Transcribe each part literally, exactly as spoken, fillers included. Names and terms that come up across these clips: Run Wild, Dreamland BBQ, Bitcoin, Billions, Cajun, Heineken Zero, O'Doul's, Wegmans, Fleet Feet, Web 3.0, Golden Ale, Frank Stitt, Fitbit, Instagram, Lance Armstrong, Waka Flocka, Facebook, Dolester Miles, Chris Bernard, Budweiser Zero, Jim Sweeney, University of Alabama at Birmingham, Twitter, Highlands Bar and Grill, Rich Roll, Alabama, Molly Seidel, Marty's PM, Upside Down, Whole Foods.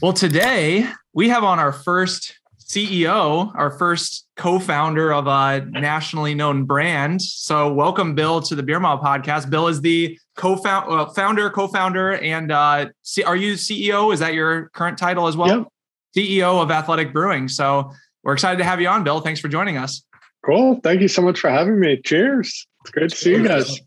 Well, today we have on our first C E O, our first co-founder of a nationally known brand. So welcome, Bill, to the Beer Mile Podcast. Bill is the co-founder, uh, founder, co-founder, and uh, C- are you C E O? Is that your current title as well? Yep. C E O of Athletic Brewing. So we're excited to have you on, Bill. Thanks for joining us. Cool. Thank you so much for having me. Cheers. It's great to see you guys.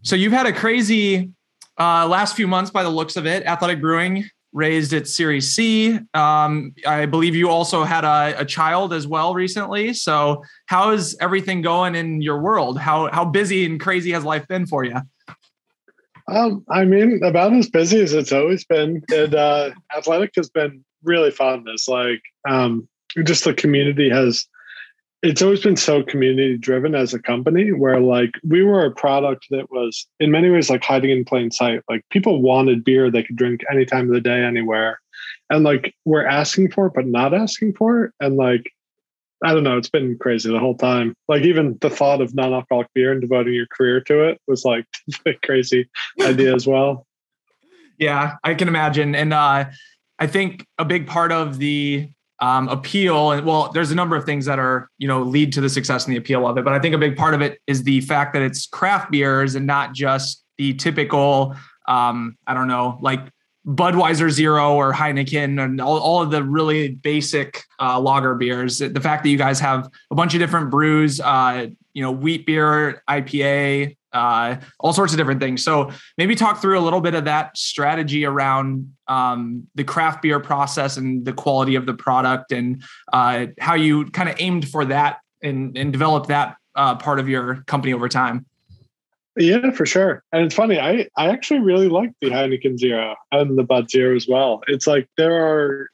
So you've had a crazy uh, last few months by the looks of it. Athletic Brewing raised its Series C. Um, I believe you also had a, a child as well recently. So how is everything going in your world? How how busy and crazy has life been for you? Um, I mean, about as busy as it's always been. And uh, Athletic has been really fun. It's like um, just the community has, it's always been so community driven as a company, where like we were a product that was in many ways like hiding in plain sight. Like people wanted beer they could drink any time of the day, anywhere. And like we're asking for it, but not asking for it. And like, I don't know, it's been crazy the whole time. Like even the thought of non-alcoholic beer and devoting your career to it was like a crazy idea as well. Yeah, I can imagine. And uh, I think a big part of the Um, appeal, and well, there's a number of things that are, you know, lead to the success and the appeal of it. But I think a big part of it is the fact that it's craft beers and not just the typical, um, I don't know, like Budweiser Zero or Heineken and all, all of the really basic uh, lager beers. The fact that you guys have a bunch of different brews, uh, you know, wheat beer, I P A, uh, all sorts of different things. So maybe talk through a little bit of that strategy around um, the craft beer process and the quality of the product, and uh, how you kind of aimed for that and, and developed that uh, part of your company over time. Yeah, for sure. And it's funny, I, I actually really like the Heineken Zero and the Bud Zero as well. It's like there are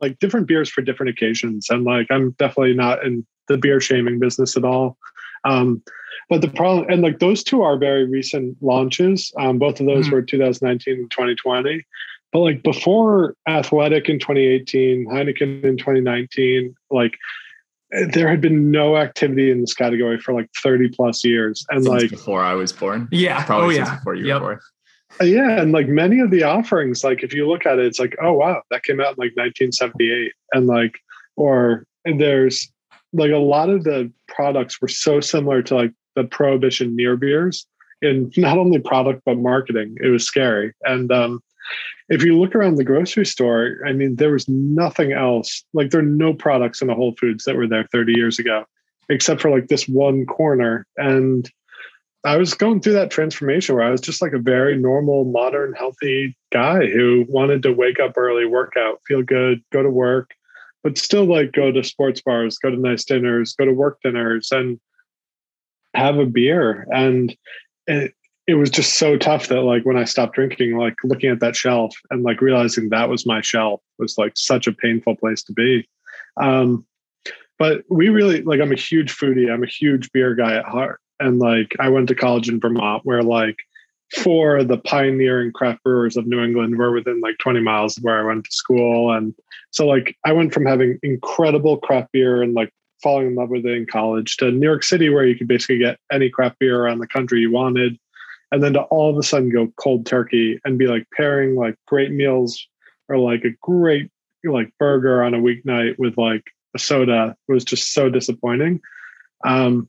like different beers for different occasions. And like, I'm definitely not in the beer shaming business at all. Um, But the problem, and like those two are very recent launches. Um, both of those mm-hmm. were two thousand nineteen and twenty twenty. But like before Athletic in twenty eighteen, Heineken in twenty nineteen, like there had been no activity in this category for like thirty plus years. And since like before I was born. Yeah. Probably oh, yeah. Since before you yep. were born. Yeah. And like many of the offerings, like if you look at it, it's like, oh, wow, that came out in like nineteen seventy-eight. And like, or and there's like a lot of the products were so similar to like the Prohibition near beers in not only product, but marketing. It was scary. And um, if you look around the grocery store, I mean, there was nothing else. Like there are no products in the Whole Foods that were there thirty years ago, except for like this one corner. And I was going through that transformation where I was just like a very normal, modern, healthy guy who wanted to wake up early, work out, feel good, go to work, but still like go to sports bars, go to nice dinners, go to work dinners, and have a beer. And it, it was just so tough that like when I stopped drinking, like looking at that shelf and like realizing that was my shelf was like such a painful place to be. Um, but we really like, I'm a huge foodie. I'm a huge beer guy at heart. And like, I went to college in Vermont, where like four of the pioneering craft brewers of New England were within like twenty miles of where I went to school. And so like, I went from having incredible craft beer and like falling in love with it in college to New York City, where you could basically get any craft beer around the country you wanted. And then to all of a sudden go cold turkey and be like pairing like great meals or like a great like burger on a weeknight with like a soda was just so disappointing. Um,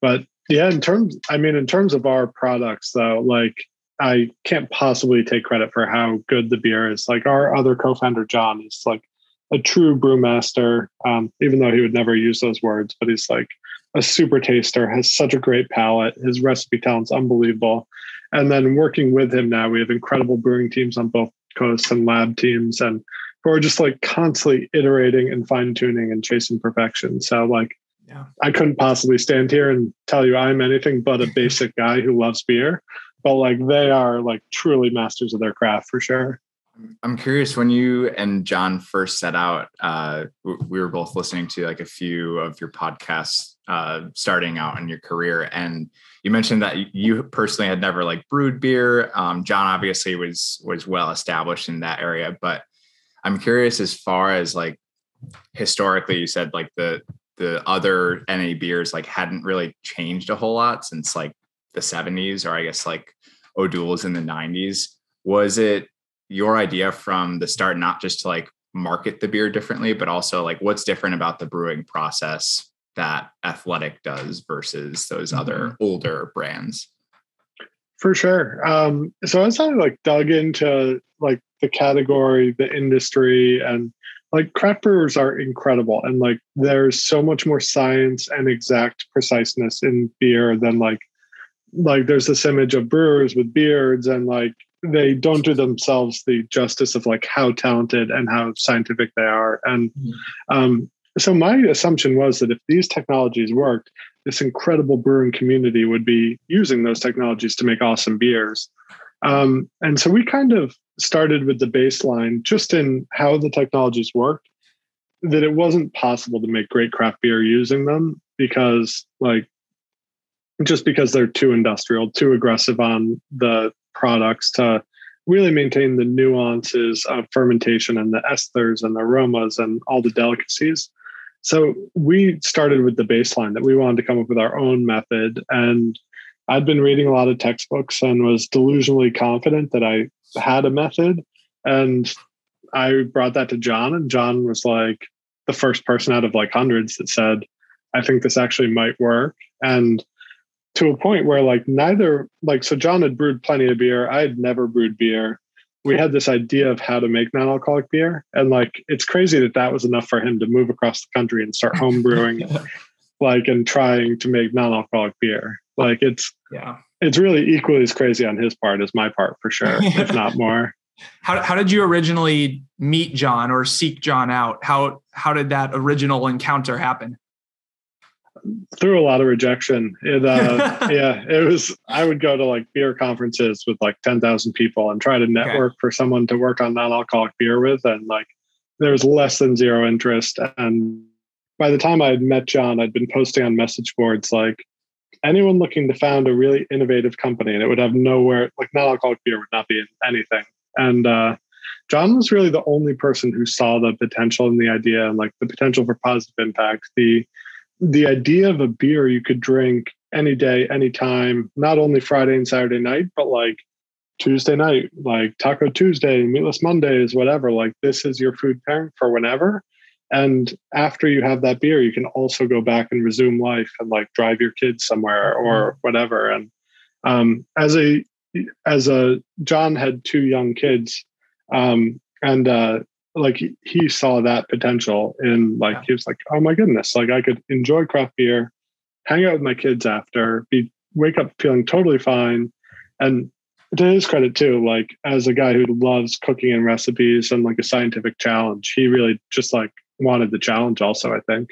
but yeah, in terms, I mean, in terms of our products though, like I can't possibly take credit for how good the beer is. Like our other co-founder, John, is like a true brewmaster, um, even though he would never use those words, but he's like a super taster, has such a great palate. His recipe talent's unbelievable. And then working with him now, we have incredible brewing teams on both coasts and lab teams, and we're just like constantly iterating and fine tuning and chasing perfection. So like, yeah. I couldn't possibly stand here and tell you I'm anything but a basic guy who loves beer, but like they are like truly masters of their craft for sure. I'm curious, when you and John first set out, uh, we were both listening to like a few of your podcasts uh, starting out in your career. And you mentioned that you personally had never like brewed beer. Um, John obviously was, was well established in that area, but I'm curious as far as like historically, you said like the, the other N A beers like hadn't really changed a whole lot since like the seventies, or I guess like O'Doul's in the nineties. Was it, your idea from the start, not just to like market the beer differently, but also like what's different about the brewing process that Athletic does versus those other older brands? For sure. Um, so as I like dug into like the category, the industry, and like craft brewers are incredible. And like, there's so much more science and exact preciseness in beer than like, like there's this image of brewers with beards and like, they don't do themselves the justice of like how talented and how scientific they are. And um, so my assumption was that if these technologies worked, this incredible brewing community would be using those technologies to make awesome beers. Um, and so we kind of started with the baseline just in how the technologies worked, that it wasn't possible to make great craft beer using them because like, just because they're too industrial, too aggressive on the products to really maintain the nuances of fermentation and the esters and the aromas and all the delicacies. So we started with the baseline that we wanted to come up with our own method. And I'd been reading a lot of textbooks and was delusionally confident that I had a method. And I brought that to John, and John was like the first person out of like hundreds that said, I think this actually might work. And to a point where like neither, like, so John had brewed plenty of beer. I had never brewed beer. We had this idea of how to make non-alcoholic beer. And like, it's crazy that that was enough for him to move across the country and start home brewing, like, and trying to make non-alcoholic beer. Like it's, yeah, it's really equally as crazy on his part as my part for sure, if not more. How how did you originally meet John or seek John out? How, how did that original encounter happen? Through a lot of rejection. It, uh, yeah, it was, I would go to like beer conferences with like ten thousand people and try to network okay. for someone to work on non-alcoholic beer with. And like, there was less than zero interest. And by the time I had met John, I'd been posting on message boards, like anyone looking to found a really innovative company, and it would have nowhere, like non-alcoholic beer would not be in anything. And uh, John was really the only person who saw the potential in the idea and like the potential for positive impact, the, the idea of a beer you could drink any day, any time, not only Friday and Saturday night, but like Tuesday night, like Taco Tuesday, Meatless Mondays, whatever, like this is your food pairing for whenever. And after you have that beer, you can also go back and resume life and like drive your kids somewhere or whatever. And um, as a, as a, John had two young kids um, and uh like he, he saw that potential in like, yeah. he was like, oh my goodness, like I could enjoy craft beer, hang out with my kids after, be wake up feeling totally fine. And to his credit too, like as a guy who loves cooking and recipes and like a scientific challenge, he really just like wanted the challenge also, I think.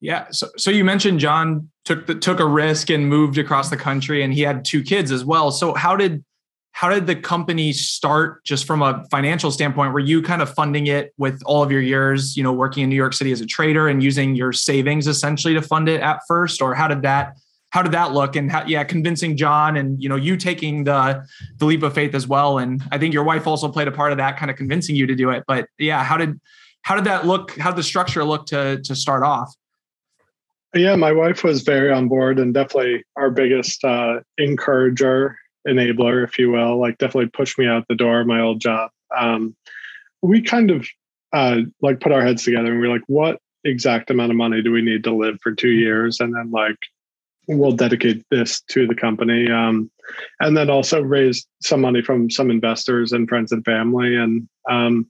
Yeah. So, so you mentioned John took the, took a risk and moved across the country, and he had two kids as well. So how did How did the company start just from a financial standpoint? Were you kind of funding it with all of your years, you know, working in New York City as a trader and using your savings essentially to fund it at first? Or how did that, how did that look? And how, yeah, convincing John and, you know, you taking the, the leap of faith as well. And I think your wife also played a part of that, kind of convincing you to do it. But yeah, how did, how did that look? How did the structure look to, to start off? Yeah, my wife was very on board and definitely our biggest uh, encourager. Enabler, if you will, like definitely pushed me out the door of my old job. Um, we kind of uh, like put our heads together and we we're like, what exact amount of money do we need to live for two years? And then like, we'll dedicate this to the company. Um, and then also raise some money from some investors and friends and family. And um,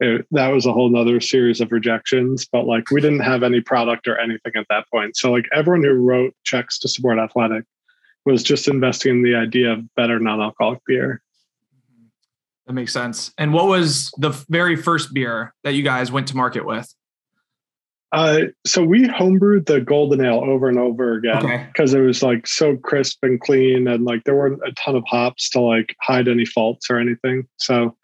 it, that was a whole nother series of rejections, but like we didn't have any product or anything at that point. So like everyone who wrote checks to support Athletic was just investing in the idea of better non-alcoholic beer. That makes sense. And what was the very first beer that you guys went to market with? Uh, so we homebrewed the Golden Ale over and over again because okay. it was like so crisp and clean, and like there weren't a ton of hops to like hide any faults or anything. So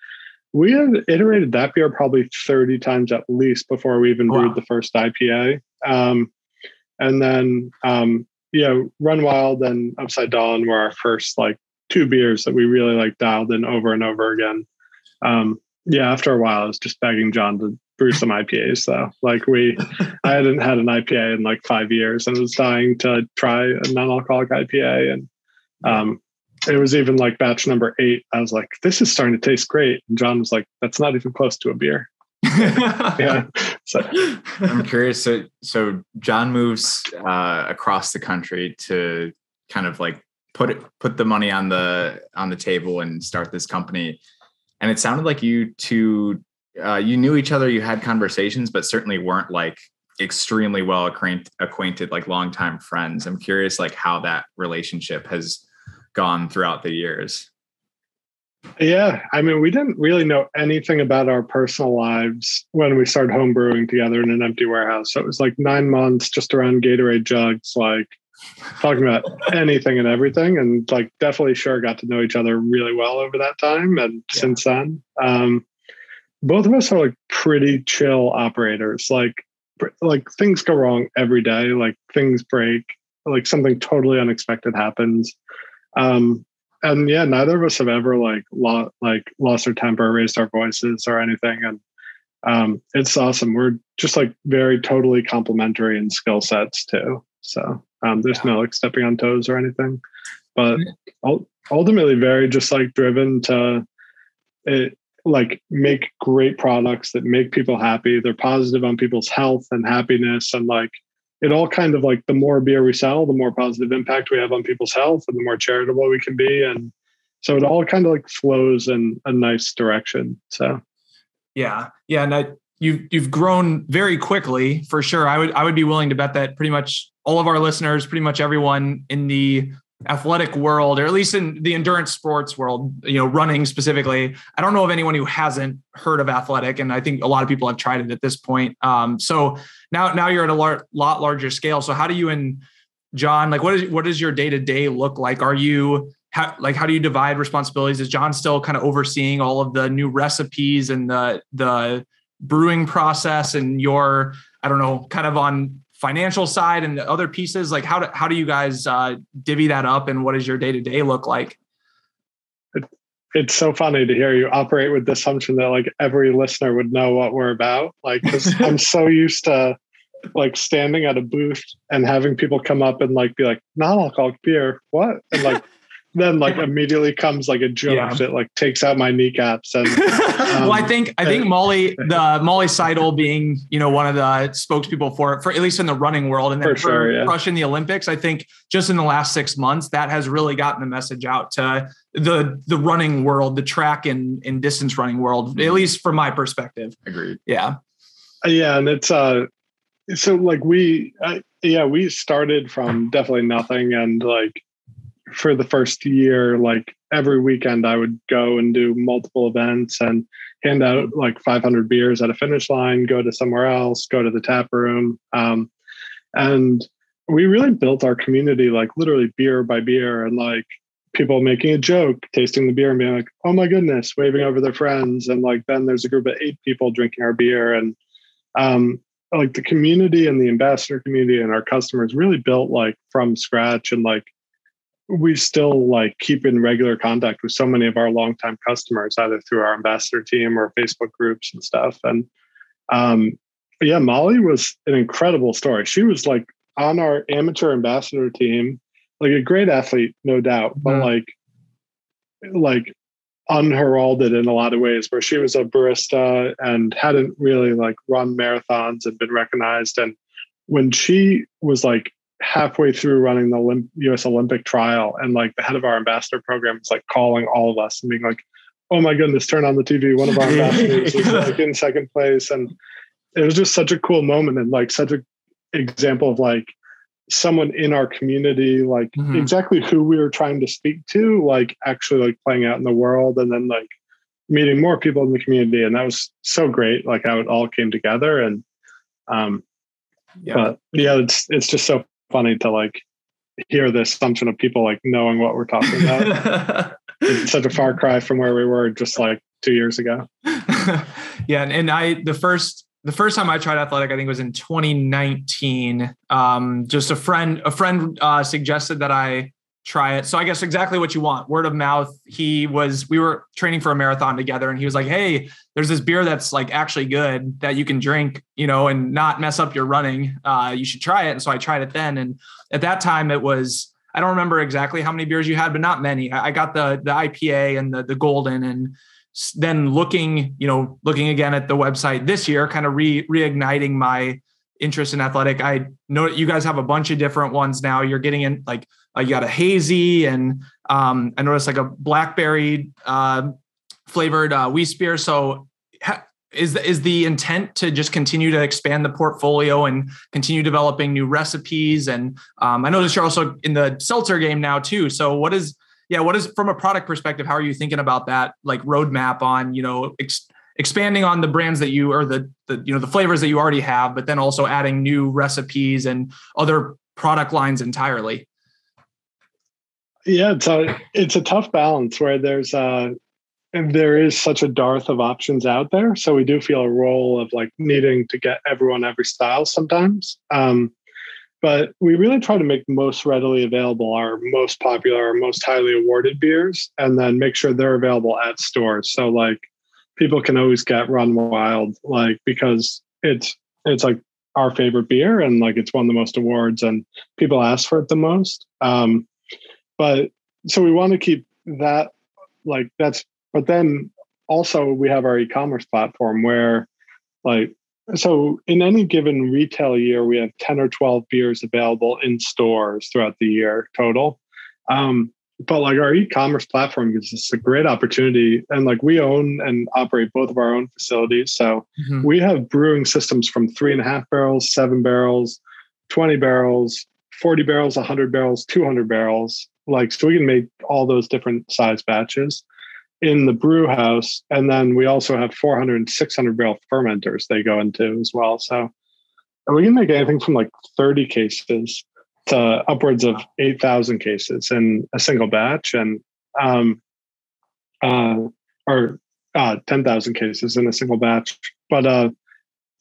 we had iterated that beer probably thirty times at least before we even wow. brewed the first I P A. Um, and then, um, yeah, Run Wild and Upside Down were our first like two beers that we really like dialed in over and over again. Um, yeah, after a while, I was just begging John to brew some I P As though. Like we, I hadn't had an I P A in like five years and was dying to try a non-alcoholic I P A. And um, it was even like batch number eight. I was like, this is starting to taste great. And John was like, that's not even close to a beer. Yeah. So I'm curious. So, so John moves uh, across the country to kind of like put it, put the money on the, on the table and start this company. And it sounded like you two, uh, you knew each other, you had conversations, but certainly weren't like extremely well acquainted, like longtime friends. I'm curious, like how that relationship has gone throughout the years. Yeah. I mean, we didn't really know anything about our personal lives when we started home brewing together in an empty warehouse. So it was like nine months just around Gatorade jugs, like talking about anything and everything. And like, definitely sure got to know each other really well over that time. And yeah. since then, um, both of us are like pretty chill operators. Like, like things go wrong every day. Like things break, like something totally unexpected happens. Um, And yeah, neither of us have ever like lost, like lost our temper, raised our voices or anything. And um, it's awesome. We're just like very totally complementary in skill sets too. So um, there's yeah. no like stepping on toes or anything, but ultimately very just like driven to it, like make great products that make people happy. They're positive on people's health and happiness. And like, it all kind of like the more beer we sell, the more positive impact we have on people's health and the more charitable we can be. And so it all kind of like flows in a nice direction. So, yeah. Yeah. And I, you've, you've grown very quickly for sure. I would, I would be willing to bet that pretty much all of our listeners, pretty much everyone in the athletic world, or at least in the endurance sports world, you know, running specifically, I don't know of anyone who hasn't heard of Athletic. And I think a lot of people have tried it at this point. Um, so now, now you're at a lar- lot larger scale. So how do you and John, like, what is, what does your day-to-day look like? Are you how, like, how do you divide responsibilities? Is John still kind of overseeing all of the new recipes and the, the brewing process and your, I don't know, kind of on financial side and the other pieces? Like how do, how do you guys uh, divvy that up and what does your day-to-day look like? It, it's so funny to hear you operate with the assumption that like every listener would know what we're about. Like, cause I'm so used to like standing at a booth and having people come up and like, be like, non-alcoholic beer, what? And like, then like immediately comes like a joke yeah. that like takes out my kneecaps. And, um, well, I think, I think Molly, the Molly Seidel being, you know, one of the spokespeople for it, for at least in the running world and then for, for sure, yeah. crushing the Olympics, I think just in the last six months, that has really gotten the message out to the, the running world, the track and, and distance running world, at least from my perspective. Agreed. Yeah. Yeah. And it's, uh, so like we, I, yeah, we started from definitely nothing. And like, for the first year, like every weekend I would go and do multiple events and hand out like five hundred beers at a finish line, go to somewhere else, go to the tap room. Um, and we really built our community, like literally beer by beer and like people making a joke, tasting the beer and being like, oh my goodness, waving over their friends. And like, then there's a group of eight people drinking our beer and um, like the community and the ambassador community and our customers really built like from scratch. And like, we still like keep in regular contact with so many of our longtime customers, either through our ambassador team or Facebook groups and stuff. And um, yeah, Molly was an incredible story. She was like on our amateur ambassador team, like a great athlete, no doubt, but mm-hmm. like, like unheralded in a lot of ways where she was a barista and hadn't really like run marathons and been recognized. And when she was like, halfway through running the U S Olympic trial and like the head of our ambassador program is like calling all of us and being like, oh my goodness, turn on the T V. One of our ambassadors is like in second place. And it was just such a cool moment and like such an example of like someone in our community, like mm-hmm. exactly who we were trying to speak to, like actually like playing out in the world and then like meeting more people in the community. And that was so great. Like how it all came together. And um, yeah, but, yeah it's, it's just so funny to like hear the assumption of people like knowing what we're talking about. It's such a far cry from where we were just like two years ago. Yeah. And, and I, the first, the first time I tried Athletic, I think was in twenty nineteen. Um, just a friend, a friend uh, suggested that I try it. So I guess exactly what you want. Word of mouth. He was, we were training for a marathon together and he was like, hey, there's this beer that's like actually good that you can drink, you know, and not mess up your running. Uh, you should try it. And so I tried it then. And at that time it was, I don't remember exactly how many beers you had, but not many. I got the the I P A and the the Golden, and then looking, you know, looking again at the website this year, kind of re reigniting my interest in Athletic. I know you guys have a bunch of different ones now. You're getting in like uh, you got a hazy, and um, I noticed like a blackberry uh, flavored uh, wheat beer. So ha- is the, is the intent to just continue to expand the portfolio and continue developing new recipes? And um, I noticed you're also in the seltzer game now too. So what is yeah what is from a product perspective? How are you thinking about that, like roadmap on, you know, ex- expanding on the brands that you, or the, the, you know, the flavors that you already have, but then also adding new recipes and other product lines entirely? Yeah, it's a, it's a tough balance where there's a, and there is such a dearth of options out there. So we do feel a role of like needing to get everyone every style sometimes. Um, but we really try to make most readily available our most popular, our most highly awarded beers, and then make sure they're available at stores. So like, people can always get Run Wild, like, because it's, it's like our favorite beer, and like, it's won the most awards and people ask for it the most. Um, but so we want to keep that, like that's, but then also we have our e-commerce platform where like, so in any given retail year, we have ten or twelve beers available in stores throughout the year total. Um, But like our e-commerce platform gives us a great opportunity, and like we own and operate both of our own facilities. So mm-hmm. we have brewing systems from three and a half barrels, seven barrels, twenty barrels, forty barrels, a hundred barrels, two hundred barrels. Like, so we can make all those different size batches in the brew house. And then we also have four hundred and six hundred barrel fermenters they go into as well. So we can make anything from like thirty cases to upwards of eight thousand cases in a single batch, and um, uh, or uh, ten thousand cases in a single batch. But uh,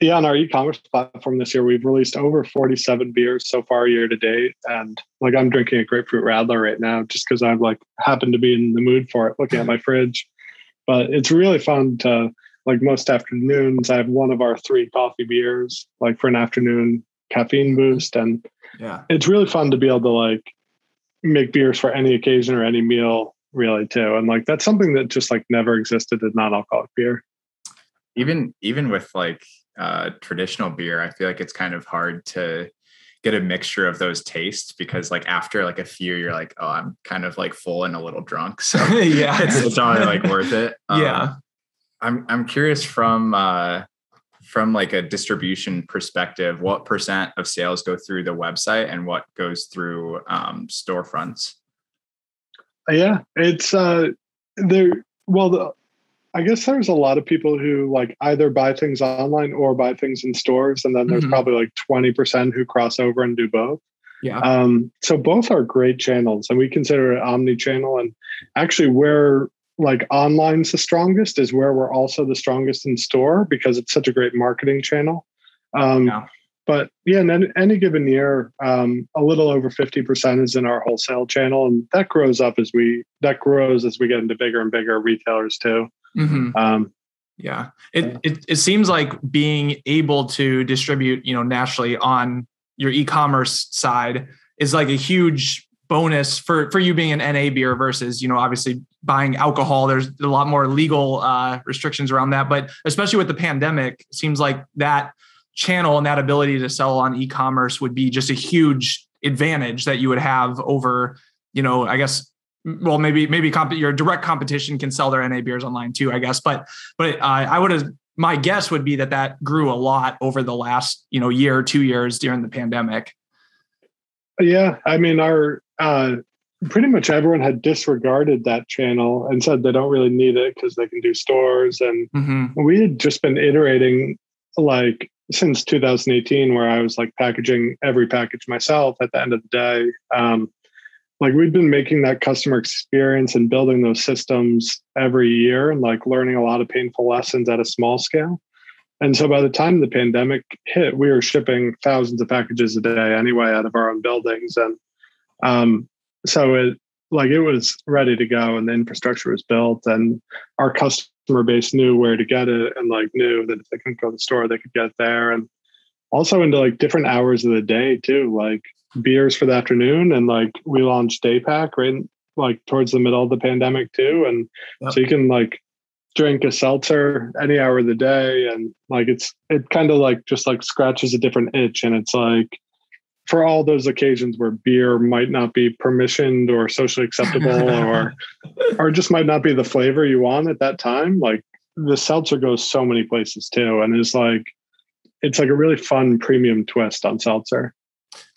yeah, on our e-commerce platform this year, we've released over forty-seven beers so far year to date. And like, I'm drinking a grapefruit radler right now, just because I've like happened to be in the mood for it, looking at my fridge. But it's really fun to, like most afternoons, I have one of our three coffee beers, like for an afternoon caffeine boost. And yeah, it's really fun to be able to like make beers for any occasion or any meal really too. And like, that's something that just like never existed in non-alcoholic beer. Even, even with like uh traditional beer, I feel like it's kind of hard to get a mixture of those tastes, because like after like a few, you're like, oh, I'm kind of like full and a little drunk. So yeah, it's, it's only like worth it. Um, yeah. I'm, I'm curious from, uh, from like a distribution perspective, what percent of sales go through the website and what goes through um, storefronts? Yeah, it's uh, there. Well, the, I guess there's a lot of people who like either buy things online or buy things in stores. And then there's mm-hmm. probably like twenty percent who cross over and do both. Yeah. Um, so both are great channels, and we consider it omni-channel. And actually we're, like online's the strongest, is where we're also the strongest in store, because it's such a great marketing channel. Um, yeah. But yeah, in any, any given year, um, a little over fifty percent is in our wholesale channel. And that grows up as we, that grows as we get into bigger and bigger retailers too. Mm-hmm. Um, yeah. It, yeah. it, it seems like being able to distribute, you know, nationally on your e-commerce side is like a huge bonus for, for you being an N A beer versus, you know, obviously buying alcohol. There's a lot more legal uh, restrictions around that, but especially with the pandemic, it seems like that channel and that ability to sell on e-commerce would be just a huge advantage that you would have over, you know, I guess, well, maybe, maybe comp- your direct competition can sell their N A beers online too, I guess. But, but uh, I would have, my guess would be that that grew a lot over the last, you know, year or two years during the pandemic. Yeah. I mean, our, uh, pretty much everyone had disregarded that channel and said they don't really need it because they can do stores. And mm-hmm. we had just been iterating like since two thousand eighteen, where I was like packaging every package myself at the end of the day. Um, like we'd been making that customer experience and building those systems every year, and like learning a lot of painful lessons at a small scale. And so by the time the pandemic hit, we were shipping thousands of packages a day anyway out of our own buildings. And, um, So it like it was ready to go, and the infrastructure was built, and our customer base knew where to get it, and like knew that if they couldn't go to the store, they could get it there. And also into like different hours of the day too. Like beers for the afternoon. And like we launched Daypack right like towards the middle of the pandemic too. And yep. so you can like drink a seltzer any hour of the day. And like, it's, it kind of like just like scratches a different itch. And it's like, for all those occasions where beer might not be permissioned or socially acceptable or, or just might not be the flavor you want at that time. Like the seltzer goes so many places too. And it's like, it's like a really fun premium twist on seltzer.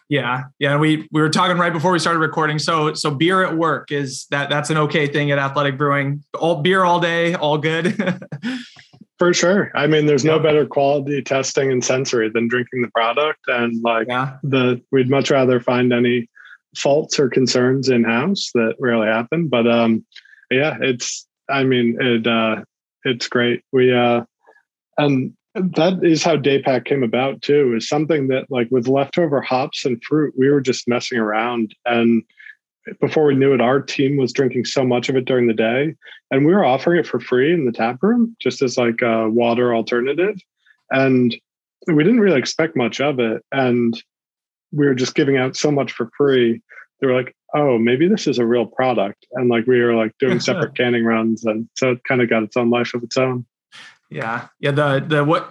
Yeah. Yeah. And we, we were talking right before we started recording. So, so beer at work is that that's an okay thing at Athletic Brewing. All beer all day, all good. For sure. I mean, there's yeah. no better quality testing and sensory than drinking the product. And like yeah. the, we'd much rather find any faults or concerns in house that rarely happen. But, um, yeah, it's, I mean, it, uh, it's great. We, uh, and, that is how Daypack came about too, is something that like with leftover hops and fruit, we were just messing around. And before we knew it, our team was drinking so much of it during the day, and we were offering it for free in the tap room, just as like a water alternative. And we didn't really expect much of it. And we were just giving out so much for free. They were like, oh, maybe this is a real product. And like, we were like doing separate canning runs. And so it kind of got its own life of its own. Yeah. Yeah. The, the, what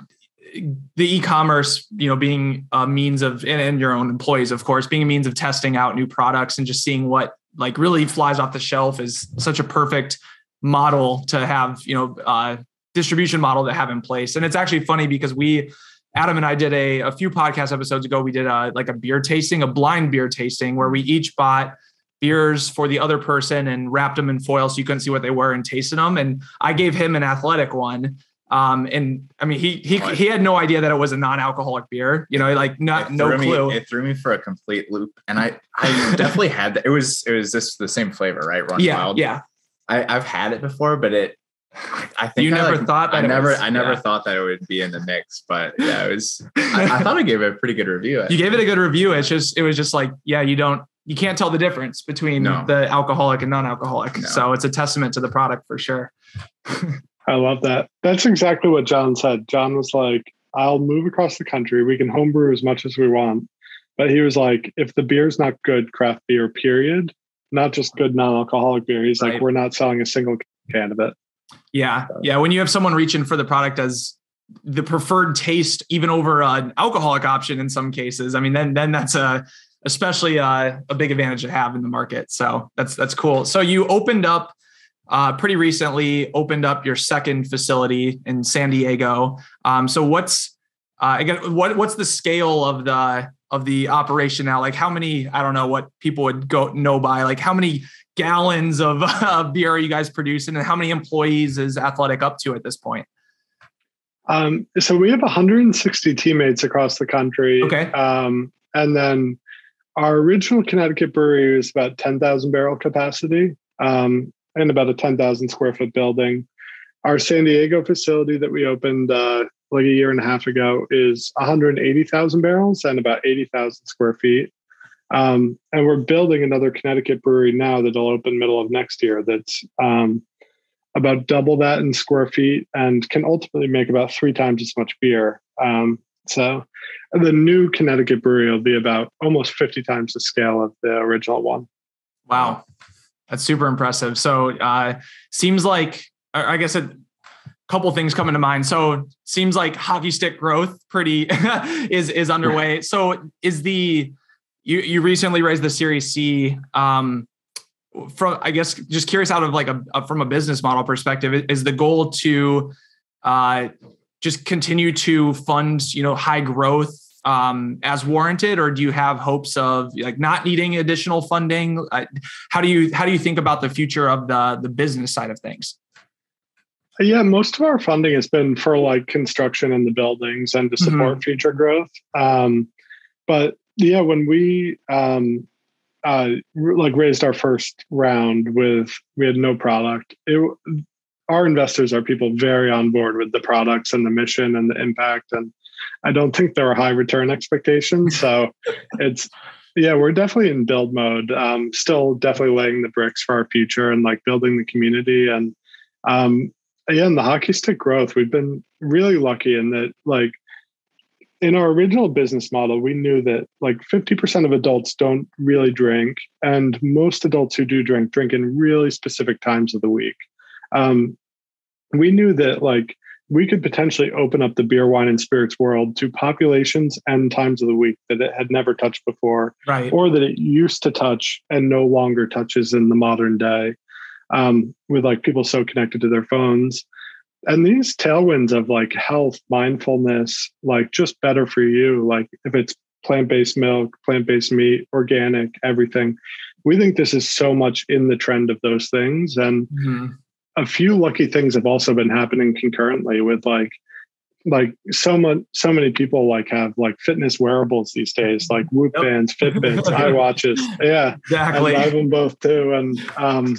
the e-commerce, you know, being a means of, and, and your own employees, of course, being a means of testing out new products and just seeing what like really flies off the shelf is such a perfect model to have, you know, uh, distribution model to have in place. And it's actually funny because we, Adam and I did a, a few podcast episodes ago, we did a, like a beer tasting, a blind beer tasting where we each bought beers for the other person and wrapped them in foil so you couldn't see what they were and tasted them. And I gave him an Athletic one. Um, and I mean, he, he, he had no idea that it was a non-alcoholic beer, you know, like not, no me, clue. It threw me for a complete loop. And I, I definitely had that. It was, it was this, the same flavor, right? Run yeah. Wild. Yeah. I, I've had it before, but it, I think you I never like, thought that I never, was, I never yeah. thought that it would be in the mix, but yeah, it was, I, I thought I gave it a pretty good review. You gave it a good review. It's just, it was just like, yeah, you don't, you can't tell the difference between no. the alcoholic and non-alcoholic. No. So it's a testament to the product for sure. I love that. That's exactly what John said. John was like, I'll move across the country. We can homebrew as much as we want. But he was like, if the beer's not good craft beer, period, not just good non-alcoholic beer. He's right. like, we're not selling a single can of it. Yeah. So. Yeah. When you have someone reaching for the product as the preferred taste, even over an alcoholic option in some cases, I mean, then, then that's a, especially a, a big advantage to have in the market. So that's, that's cool. So you opened up, Uh, pretty recently opened up your second facility in San Diego. Um, so what's, uh, again, what, what's the scale of the, of the operation now? Like how many, I don't know what people would go know by, like how many gallons of uh, beer are you guys producing and how many employees is Athletic up to at this point? Um, so we have one hundred sixty teammates across the country. Okay. Um, and then our original Connecticut brewery is about ten thousand barrel capacity. Um, in about a ten thousand square foot building. Our San Diego facility that we opened uh, like a year and a half ago is one hundred eighty thousand barrels and about eighty thousand square feet. Um, and we're building another Connecticut brewery now that'll open middle of next year. That's um, about double that in square feet and can ultimately make about three times as much beer. Um, so the new Connecticut brewery will be about almost fifty times the scale of the original one. Wow. That's super impressive. So uh seems like, I guess a couple things come into mind. So seems like hockey stick growth pretty is, is underway. So is the, you, you recently raised the Series C um, from, I guess, just curious out of like a, a, from a business model perspective, is the goal to uh, just continue to fund, you know, high growth Um, as warranted, or do you have hopes of like not needing additional funding? Uh, how do you how do you think about the future of the the business side of things? Yeah, most of our funding has been for like construction and the buildings and to support mm-hmm. future growth. Um, but yeah, when we um, uh, like raised our first round with we had no product. It, our investors are people very on board with the products and the mission and the impact and. I don't think there are high return expectations. So it's, yeah, we're definitely in build mode. Um, still definitely laying the bricks for our future and like building the community. And um, again, the hockey stick growth, we've been really lucky in that like in our original business model, we knew that like fifty percent of adults don't really drink. And most adults who do drink, drink in really specific times of the week. Um, we knew that like we could potentially open up the beer, wine, and spirits world to populations and times of the week that it had never touched before, right, or that it used to touch and no longer touches in the modern day, um, with like people so connected to their phones. And these tailwinds of like health, mindfulness, like just better for you, like if it's plant-based milk, plant-based meat, organic, everything, we think this is so much in the trend of those things. And mm-hmm. a few lucky things have also been happening concurrently with like, like so much, so many people like have like fitness wearables these days, like Whoop yep. bands, Fitbits, iWatches. Yeah, exactly. I love them both too. And um,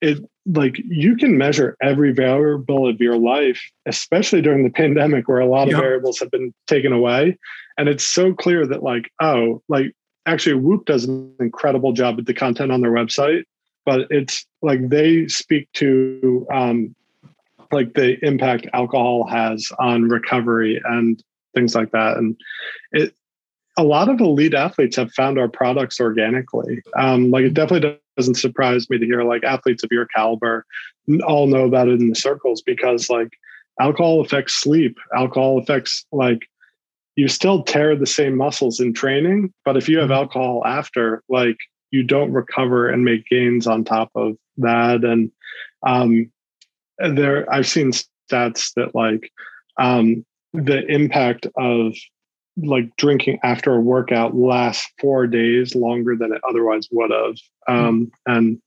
it, like you can measure every variable of your life, especially during the pandemic where a lot of yep. variables have been taken away. And it's so clear that like, oh, like actually Whoop does an incredible job with the content on their website, but it's like, they speak to um, like the impact alcohol has on recovery and things like that. And it, a lot of elite athletes have found our products organically. Um, like it definitely does doesn't surprise me to hear like athletes of your caliber all know about it in the circles, because like alcohol affects sleep, alcohol affects like you still tear the same muscles in training, but if you have alcohol after, like you don't recover and make gains on top of that. And um, there I've seen stats that like um, the impact of like drinking after a workout lasts four days longer than it otherwise would have. Um, and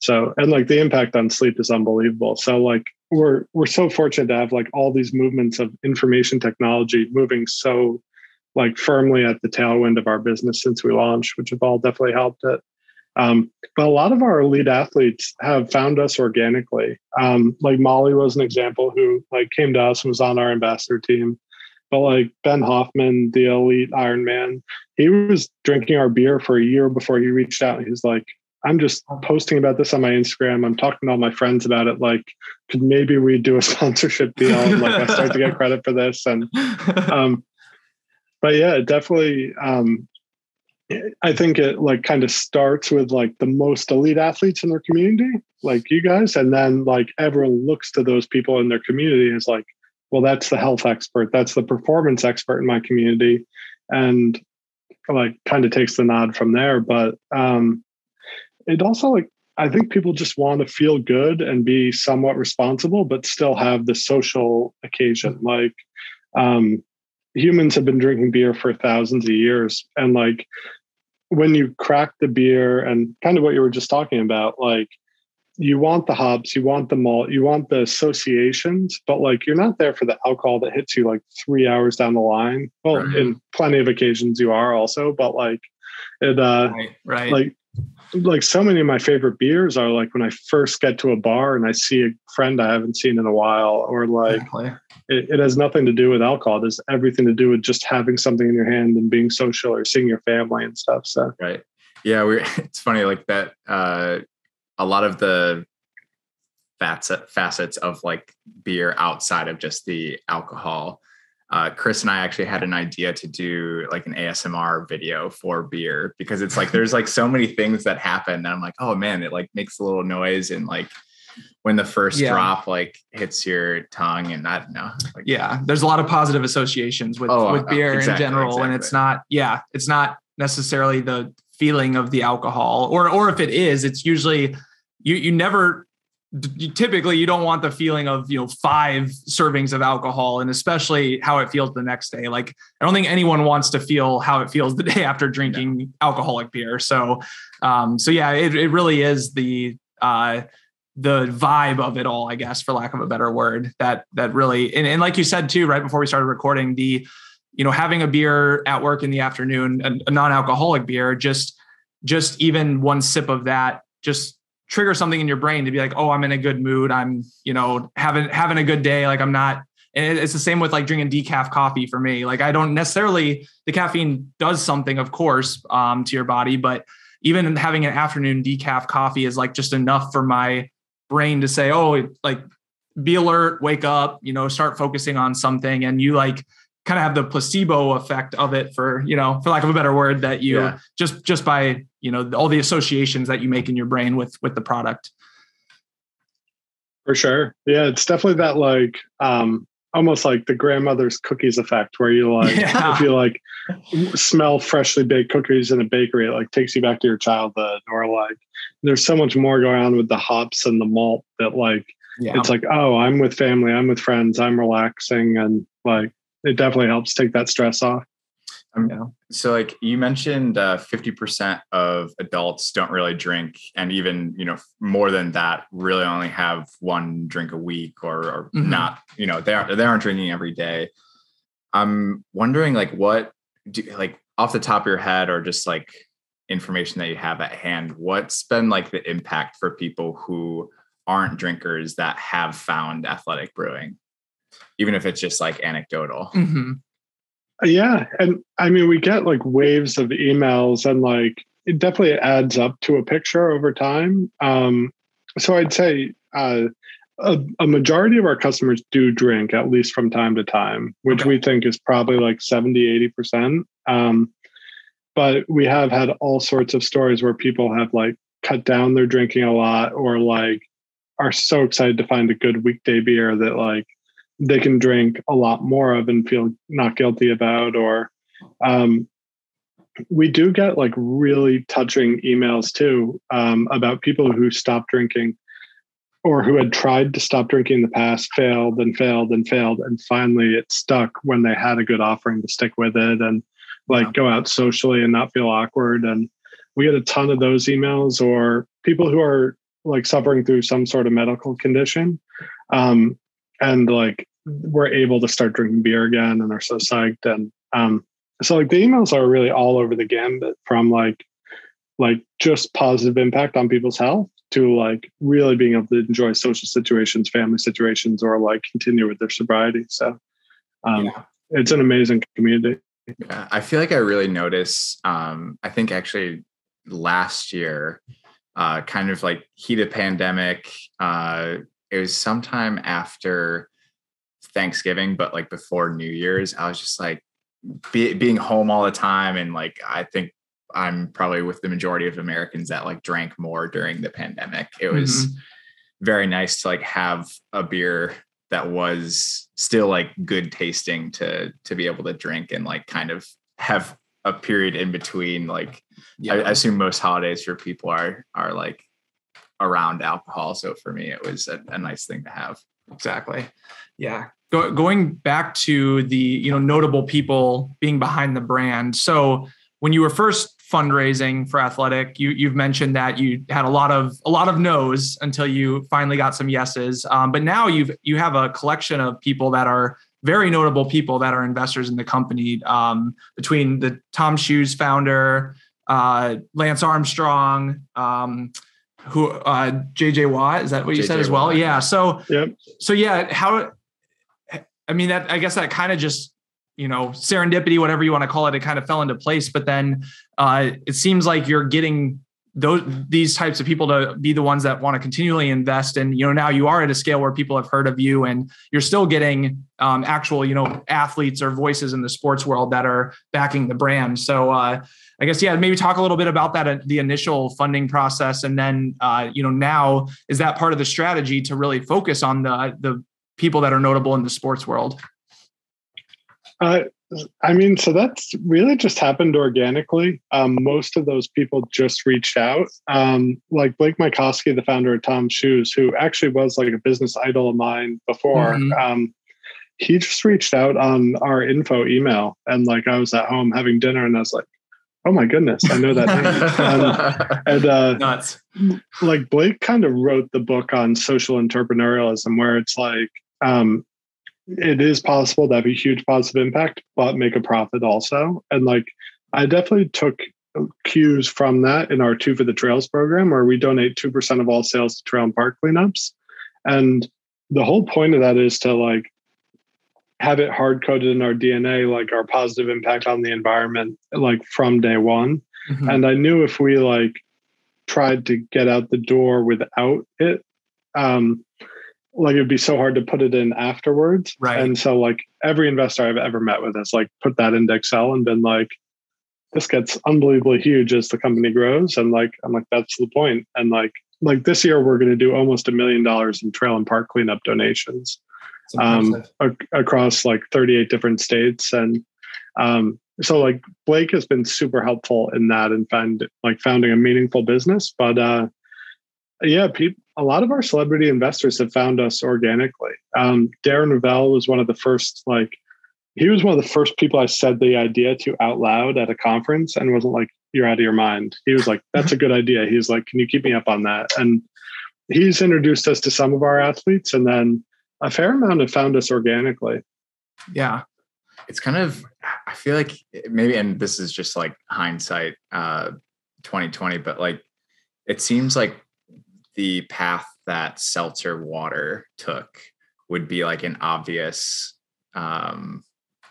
so, and like the impact on sleep is unbelievable. So like, we're, we're so fortunate to have like all these movements of information technology moving so like firmly at the tailwind of our business since we launched, which have all definitely helped it. Um, but a lot of our elite athletes have found us organically. Um, like Molly was an example who like came to us and was on our ambassador team. But like Ben Hoffman, the elite Ironman, he was drinking our beer for a year before he reached out. He was like, I'm just posting about this on my Instagram. I'm talking to all my friends about it. Like, could maybe we do a sponsorship deal? And like, I start to get credit for this. And, um, but yeah, definitely. Um, I think it like kind of starts with like the most elite athletes in their community, like you guys. And then like everyone looks to those people in their community and is like, well, that's the health expert. That's the performance expert in my community. And like kind of takes the nod from there. But um, it also like, I think people just want to feel good and be somewhat responsible, but still have the social occasion. Like um, humans have been drinking beer for thousands of years. And like when you crack the beer and kind of what you were just talking about, like, you want the hops, you want the malt, you want the associations, but like you're not there for the alcohol that hits you like three hours down the line. Well, right. in plenty of occasions you are also, but like it, uh, right. Right. like, like so many of my favorite beers are like when I first get to a bar and I see a friend I haven't seen in a while, or like exactly. it, it has nothing to do with alcohol. It has everything to do with just having something in your hand and being social or seeing your family and stuff. So, right. Yeah. We're, it's funny like that, uh, a lot of the facets of like beer outside of just the alcohol. Uh, Chris and I actually had an idea to do like an A S M R video for beer, because it's like, there's like so many things that happen. And I'm like, oh man, it like makes a little noise. And like when the first yeah. drop, like hits your tongue and I don't know. Like, yeah. There's a lot of positive associations with, oh, with beer uh, exactly, in general. Exactly. And it's not, yeah, it's not necessarily the feeling of the alcohol, or, or if it is, it's usually You you never you typically you don't want the feeling of, you know, five servings of alcohol, and especially how it feels the next day. Like I don't think anyone wants to feel how it feels the day after drinking yeah. alcoholic beer. So um, so yeah, it it really is the uh, the vibe of it all, I guess, for lack of a better word, that that really and, and like you said too, right before we started recording, the you know having a beer at work in the afternoon, a, a non-alcoholic beer, just just even one sip of that just trigger something in your brain to be like, oh, I'm in a good mood. I'm, you know, having, having a good day. Like I'm not, and it's the same with like drinking decaf coffee for me. Like I don't necessarily, the caffeine does something of course, um, to your body, but even having an afternoon decaf coffee is like just enough for my brain to say, oh, like be alert, wake up, you know, start focusing on something. And you like kind of have the placebo effect of it, for, you know, for lack of a better word, that you yeah. just, just by, you know, all the associations that you make in your brain with, with the product. For sure. Yeah. It's definitely that, like, um, almost like the grandmother's cookies effect, where you like, yeah. if you like smell freshly baked cookies in a bakery, it like takes you back to your childhood. Or like, there's so much more going on with the hops and the malt that like, yeah. it's like, oh, I'm with family, I'm with friends, I'm relaxing. And like, it definitely helps take that stress off. Um, yeah. So like you mentioned, uh, fifty percent of adults don't really drink, and even, you know, more than that really only have one drink a week, or, or mm-hmm. not, you know, they aren't, they aren't drinking every day. I'm wondering, like, what do, like off the top of your head, or just like information that you have at hand, what's been like the impact for people who aren't drinkers that have found Athletic Brewing, even if it's just like anecdotal? Mm-hmm. Yeah. And I mean, we get like waves of emails, and like, it definitely adds up to a picture over time. Um, so I'd say uh, a, a majority of our customers do drink, at least from time to time, which okay. we think is probably like seventy, eighty percent. Um, but we have had all sorts of stories where people have like cut down their drinking a lot, or like are so excited to find a good weekday beer that like they can drink a lot more of and feel not guilty about. Or um, we do get like really touching emails too, um, about people who stopped drinking, or who had tried to stop drinking in the past, failed and failed and failed. And finally it stuck when they had a good offering to stick with it and like yeah. go out socially and not feel awkward. And we get a ton of those emails, or people who are like suffering through some sort of medical condition. Um, and like, we're able to start drinking beer again and are so psyched. And um, so like the emails are really all over the gambit, from like, like just positive impact on people's health to like really being able to enjoy social situations, family situations, or like continue with their sobriety. So um, yeah. it's an amazing community. Yeah, I feel like I really notice, um, I think actually last year, uh, kind of like heat of pandemic, uh, it was sometime after Thanksgiving, but like before New Year's, I was just like be, being home all the time. And like, I think I'm probably with the majority of Americans that like drank more during the pandemic. It was mm-hmm. very nice to like have a beer that was still like good tasting to, to be able to drink and like kind of have a period in between. Like yeah. I, I assume most holidays for people are, are like around alcohol. So for me, it was a, a nice thing to have. Exactly. Yeah. Go, going back to the, you know, notable people being behind the brand. So when you were first fundraising for Athletic, you, you've mentioned that you had a lot of, a lot of no's until you finally got some yeses. Um, but now you've, you have a collection of people that are very notable people that are investors in the company, um, between the Tom's Shoes founder, uh, Lance Armstrong, um, who uh J J Watt, is that what you J J said as well? Watt. Yeah. So yep. so yeah, how I mean that I guess that kind of just, you know, serendipity, whatever you want to call it, it kind of fell into place. But then uh it seems like you're getting those these types of people to be the ones that want to continually invest. And you know, now you are at a scale where people have heard of you, and you're still getting um actual, you know, athletes or voices in the sports world that are backing the brand. So uh I guess, yeah, maybe talk a little bit about that, uh, the initial funding process. And then, uh, you know, now is that part of the strategy to really focus on the the people that are notable in the sports world? Uh, I mean, so that's really just happened organically. Um, most of those people just reached out. Um, like Blake Mycoskie, the founder of Tom's Shoes, who actually was like a business idol of mine before, mm-hmm. um, he just reached out on our info email. And like, I was at home having dinner and I was like, oh my goodness, I know that name. um, and uh, Nuts. Like Blake kind of wrote the book on social entrepreneurialism, where it's like, um, it is possible to have a huge positive impact, but make a profit also. And like, I definitely took cues from that in our Two for the Trails program, where we donate two percent of all sales to trail and park cleanups. And the whole point of that is to like, have it hard coded in our D N A, like our positive impact on the environment, like from day one. Mm-hmm. And I knew if we like tried to get out the door without it, um, like it'd be so hard to put it in afterwards. Right. And so like every investor I've ever met with has like put that into Excel and been like, this gets unbelievably huge as the company grows. And like, I'm like, that's the point. And like, like this year we're going to do almost a million dollars in trail and park cleanup donations um, ac- across like thirty-eight different states. And um, so like Blake has been super helpful in that and found like founding a meaningful business. But uh, yeah, pe- a lot of our celebrity investors have found us organically. Um, Darren Ravelle was one of the first, like, he was one of the first people I said the idea to out loud at a conference and wasn't like, you're out of your mind. He was like, that's a good idea. He's like, can you keep me up on that? And he's introduced us to some of our athletes, and then a fair amount have found us organically. Yeah. It's kind of, I feel like maybe, and this is just like hindsight, uh, twenty twenty, but like, it seems like the path that seltzer water took would be like an obvious, um,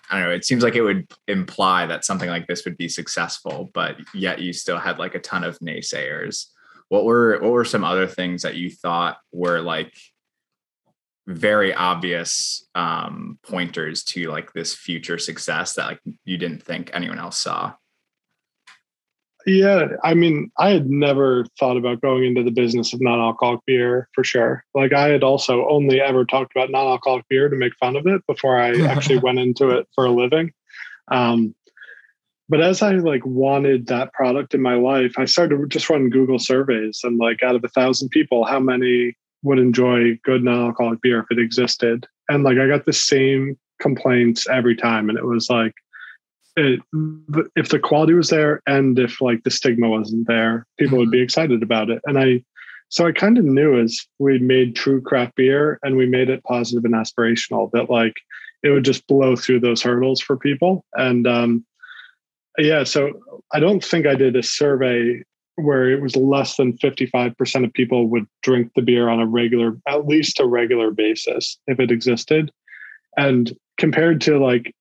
I don't know. It seems like it would imply that something like this would be successful, but yet you still had like a ton of naysayers. What were, what were some other things that you thought were like very obvious um, pointers to like this future success that like you didn't think anyone else saw? Yeah. I mean, I had never thought about going into the business of non-alcoholic beer for sure. Like I had also only ever talked about non-alcoholic beer to make fun of it before I actually went into it for a living. Um, but as I like wanted that product in my life, I started to just run Google surveys and like out of a thousand people, how many would enjoy good non-alcoholic beer if it existed? And like, I got the same complaints every time. And it was like, It, if the quality was there and if like the stigma wasn't there, people would be excited about it. And I, so I kind of knew as we made true craft beer and we made it positive and aspirational that like it would just blow through those hurdles for people. And um, yeah, so I don't think I did a survey where it was less than fifty-five percent of people would drink the beer on a regular, at least a regular basis if it existed. And compared to like,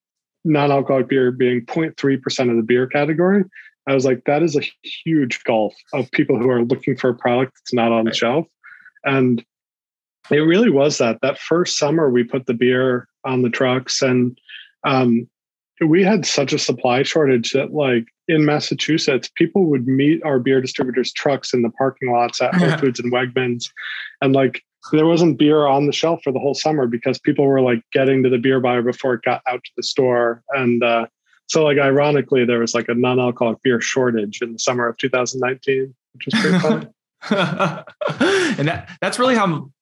non-alcoholic beer being zero point three percent of the beer category, I was like, that is a huge gulf of people who are looking for a product that's not on the shelf. And it really was that. That first summer, we put the beer on the trucks, and um, we had such a supply shortage that, like, in Massachusetts, people would meet our beer distributors' trucks in the parking lots at Whole Foods and Wegmans, and, like, there wasn't beer on the shelf for the whole summer because people were like getting to the beer buyer before it got out to the store. And uh, so like, ironically, there was like a non-alcoholic beer shortage in the summer of two thousand nineteen, which was pretty fun. And that, that's really how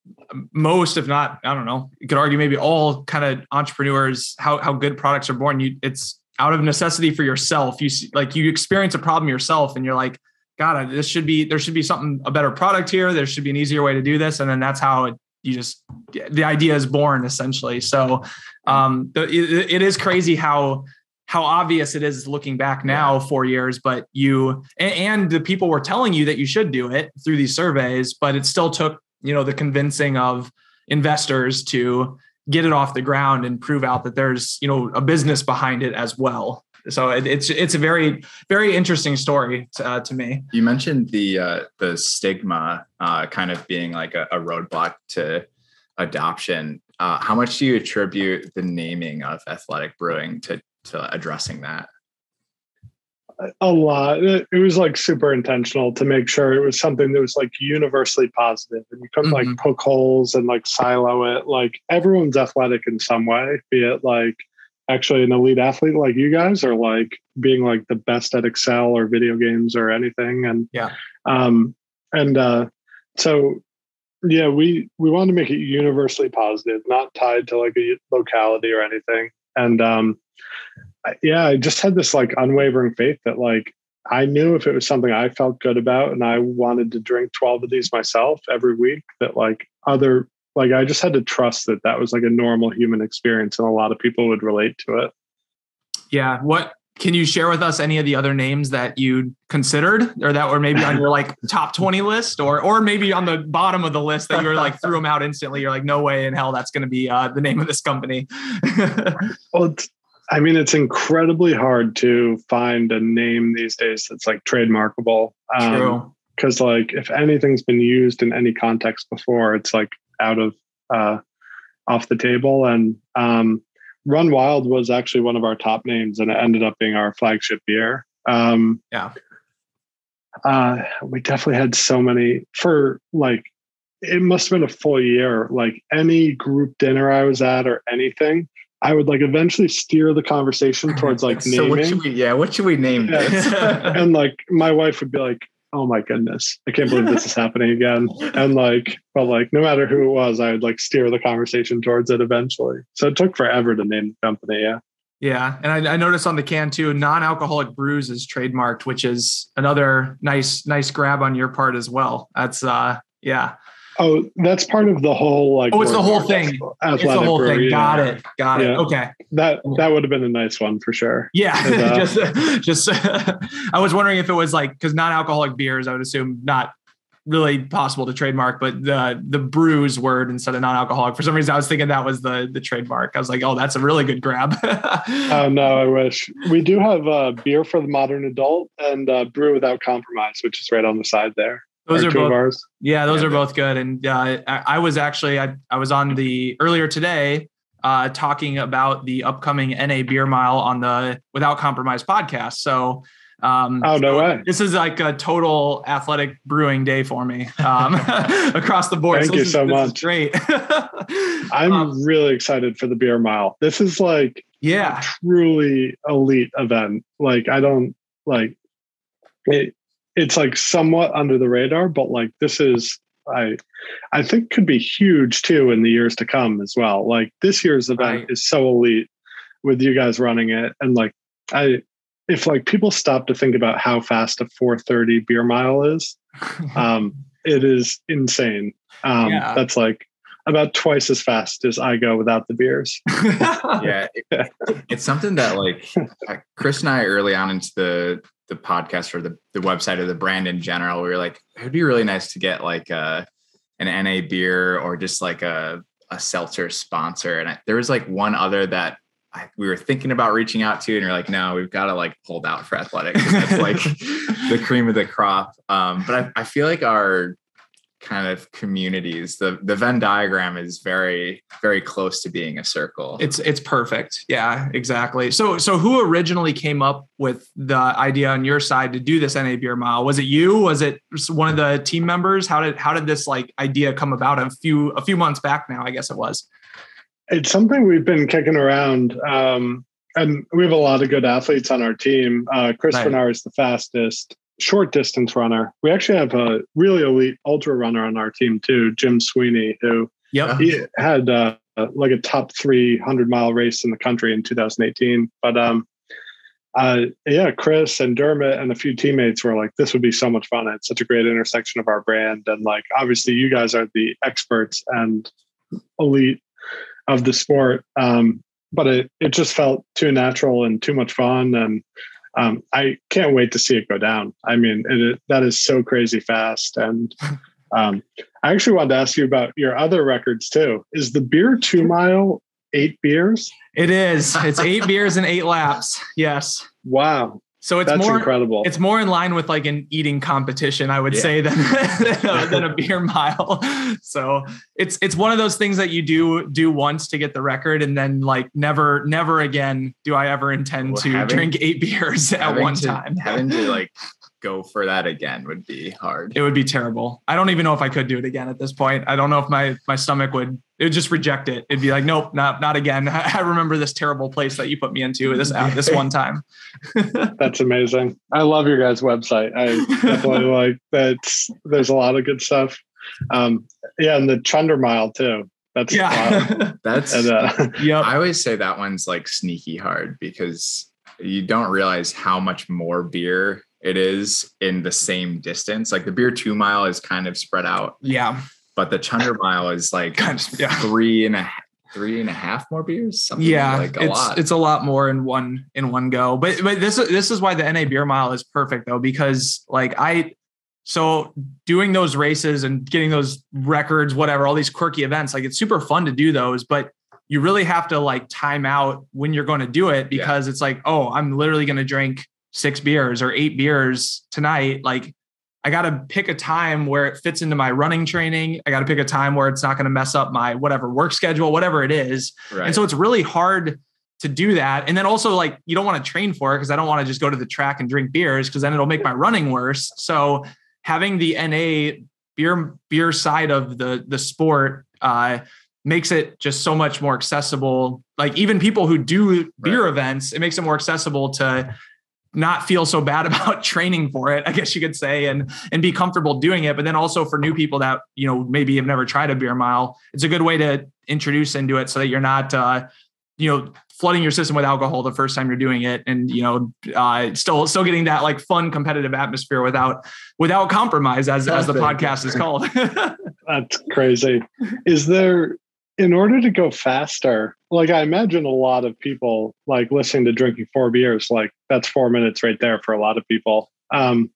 most, if not, I don't know, you could argue maybe all kind of entrepreneurs, how, how good products are born. You, it's out of necessity for yourself. You see, like you experience a problem yourself and you're like, God, this should be, there should be something, a better product here. There should be an easier way to do this. And then that's how it, you just, the idea is born essentially. So um, the, it, it is crazy how, how obvious it is looking back now, four years, but you, and, and the people were telling you that you should do it through these surveys, but it still took, you know, the convincing of investors to get it off the ground and prove out that there's, you know, a business behind it as well. So it's it's a very, very interesting story to, uh, to me. You mentioned the uh, the stigma uh, kind of being like a, a roadblock to adoption. Uh, how much do you attribute the naming of Athletic Brewing to, to addressing that? A lot. It was like super intentional to make sure it was something that was like universally positive. And you couldn't mm-hmm. like poke holes and like silo it. Like everyone's athletic in some way, be it like, actually an elite athlete like you guys are like being like the best at Excel or video games or anything. And yeah. Um, and uh, so, yeah, we, we wanted to make it universally positive, not tied to like a locality or anything. And um, I, yeah, I just had this like unwavering faith that like, I knew if it was something I felt good about and I wanted to drink twelve of these myself every week, that like other Like I just had to trust that that was like a normal human experience and a lot of people would relate to it. Yeah. What can you share with us? Any of the other names that you considered or that were maybe on your like top twenty list or, or maybe on the bottom of the list that you were like threw them out instantly. You're like, no way in hell, that's going to be uh, the name of this company. Well, it's, I mean, it's incredibly hard to find a name these days that's like trademarkable. Um, True. Cause like if anything's been used in any context before, it's like, out of uh, off the table. And um, Run Wild was actually one of our top names, and it ended up being our flagship beer. Um, yeah. Uh, we definitely had so many for like, it must've been a full year. Like any group dinner I was at or anything, I would like eventually steer the conversation towards like so naming. What should we, yeah. What should we name yeah. this? And like, my wife would be like, oh my goodness, I can't believe this is happening again. And like, but like, no matter who it was, I would like steer the conversation towards it eventually. So it took forever to name the company. Yeah. Yeah. And I, I noticed on the can too, non-alcoholic brews is trademarked, which is another nice, nice grab on your part as well. That's uh yeah. Oh, that's part of the whole like. Oh, it's the whole thing. It's the whole brewery. thing. Got yeah. it. Got yeah. it. Okay. That that would have been a nice one for sure. Yeah. Uh, just just I was wondering if it was like, because non-alcoholic beers, I would assume not really possible to trademark, but the the brews word instead of non-alcoholic. For some reason, I was thinking that was the the trademark. I was like, oh, that's a really good grab. Oh no, I wish. We do have uh, beer for the modern adult and uh, brew without compromise, which is right on the side there. Those are both bars. Yeah, those yeah. are both good. And uh, I, I was actually, I, I was on the earlier today uh, talking about the upcoming N A Beer Mile on the Without Compromise podcast. So, um, oh, no so way. This is like a total Athletic Brewing day for me um, across the board. Thank so you is, so much. Great. I'm um, really excited for the Beer Mile. This is like yeah. a truly elite event. Like I don't like it. It's like somewhat under the radar, but like this is, I, I think could be huge too in the years to come as well. Like this year's event right. is so elite with you guys running it. And like, I, if like people stop to think about how fast a four thirty beer mile is, um, it is insane. Um, yeah. That's like about twice as fast as I go without the beers. yeah. It, it's something that like Chris and I early on into the, the podcast or the, the website or the brand in general, we were like, it would be really nice to get like a, an N A beer or just like a, a seltzer sponsor. And I, there was like one other that I, we were thinking about reaching out to and we're like, no, we've got to like hold out for Athletic. That's like the cream of the crop. Um, but I, I feel like our kind of communities, the, the Venn diagram is very, very close to being a circle. It's, it's perfect. Yeah, exactly. So, so who originally came up with the idea on your side to do this N A Beer Mile? Was it you? Was it one of the team members? How did, how did this like idea come about a few, a few months back now, I guess it was? It's something we've been kicking around. Um, and we have a lot of good athletes on our team. Uh, Chris Bernard right. is the fastest short distance runner. We actually have a really elite ultra runner on our team too, Jim Sweeney, who yep. he had uh, like a top three hundred mile race in the country in two thousand eighteen. But um, uh, yeah, Chris and Dermot and a few teammates were like, this would be so much fun. It's such a great intersection of our brand. And like, obviously you guys are the experts and elite of the sport. Um, but it, it just felt too natural and too much fun. And Um, I can't wait to see it go down. I mean, it, it, that is so crazy fast. And um, I actually wanted to ask you about your other records too. Is the beer two mile eight beers? It is. It's eight beers and eight laps. Yes. Wow. So it's That's more incredible. It's more in line with like an eating competition, I would yeah. say, than, than a beer mile. So it's it's one of those things that you do do once to get the record, and then like never never again do I ever intend well, to having, drink eight beers at one to, time. Having to like go for that again would be hard. It would be terrible. I don't even know if I could do it again at this point. I don't know if my my stomach would. It would just reject it. It'd be like, nope, not, not again. I remember this terrible place that you put me into this app this one time. That's amazing. I love your guys' website. I definitely like that. There's a lot of good stuff. Um, yeah. And the Chunder Mile too. That's, yeah. That's, and, uh, yep. I always say that one's like sneaky hard because you don't realize how much more beer it is in the same distance. Like the beer two mile is kind of spread out. Yeah. But the Chunder Mile is like yeah. three and a half, three and a half more beers. Something yeah, like a it's lot. It's a lot more in one in one go. But but this this is why the N A Beer Mile is perfect though, because like I so doing those races and getting those records, whatever, all these quirky events, like it's super fun to do those, but you really have to like time out when you're going to do it because yeah. it's like, oh, I'm literally going to drink six beers or eight beers tonight, like. I got to pick a time where it fits into my running training. I got to pick a time where it's not going to mess up my whatever work schedule, whatever it is. Right. And so it's really hard to do that. And then also, like, you don't want to train for it because I don't want to just go to the track and drink beers because then it'll make my running worse. So having the N A beer beer side of the, the sport uh, makes it just so much more accessible. Like even people who do beer right. events, it makes it more accessible to not feel so bad about training for it, I guess you could say, and, and be comfortable doing it. But then also for new people that, you know, maybe have never tried a beer mile, it's a good way to introduce into it so that you're not, uh, you know, flooding your system with alcohol the first time you're doing it. And, you know, uh, still, still getting that like fun, competitive atmosphere without, without compromise as, as the podcast is called. That's crazy. Is there, in order to go faster, like I imagine a lot of people like listening to drinking four beers, like that's four minutes right there for a lot of people. Um,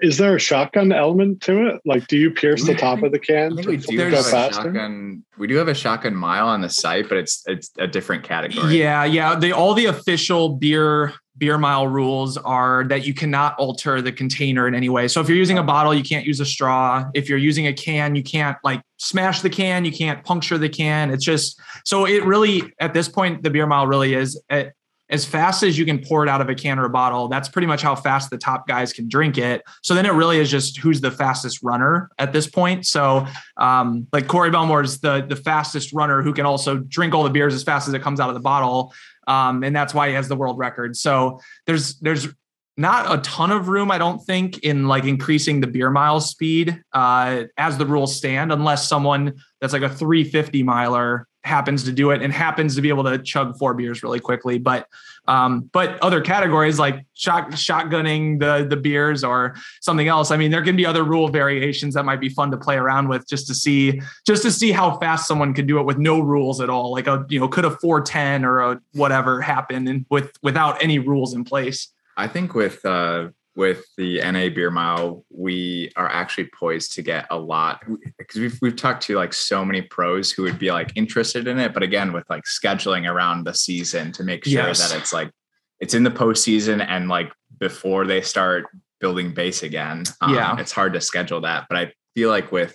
is there a shotgun element to it? Like, do you pierce the top of the can? We do, go faster? Shotgun, we do have a shotgun mile on the site, but it's it's a different category. Yeah, yeah. They, all the official beer beer mile rules are that you cannot alter the container in any way. So if you're using a bottle, you can't use a straw. If you're using a can, you can't like smash the can. You can't puncture the can. It's just, so it really, at this point, the beer mile really is at, as fast as you can pour it out of a can or a bottle. That's pretty much how fast the top guys can drink it. So then it really is just who's the fastest runner at this point. So um, like Corey Belmore is the, the fastest runner who can also drink all the beers as fast as it comes out of the bottle. Um, and that's why he has the world record. So there's, there's not a ton of room, I don't think, in like increasing the beer mile speed uh, as the rules stand, unless someone that's like a three fifty miler happens to do it and happens to be able to chug four beers really quickly. But, um, but other categories like shot, shotgunning the, the beers or something else. I mean, there can be other rule variations that might be fun to play around with just to see, just to see how fast someone could do it with no rules at all. Like a, you know, could a four ten or a whatever happen and with, without any rules in place. I think with, uh, with the N A beer mile, we are actually poised to get a lot because we've, we've talked to like so many pros who would be like interested in it. But again, with like scheduling around the season to make sure yes. that it's like, it's in the postseason and like before they start building base again, um, yeah. it's hard to schedule that. But I feel like with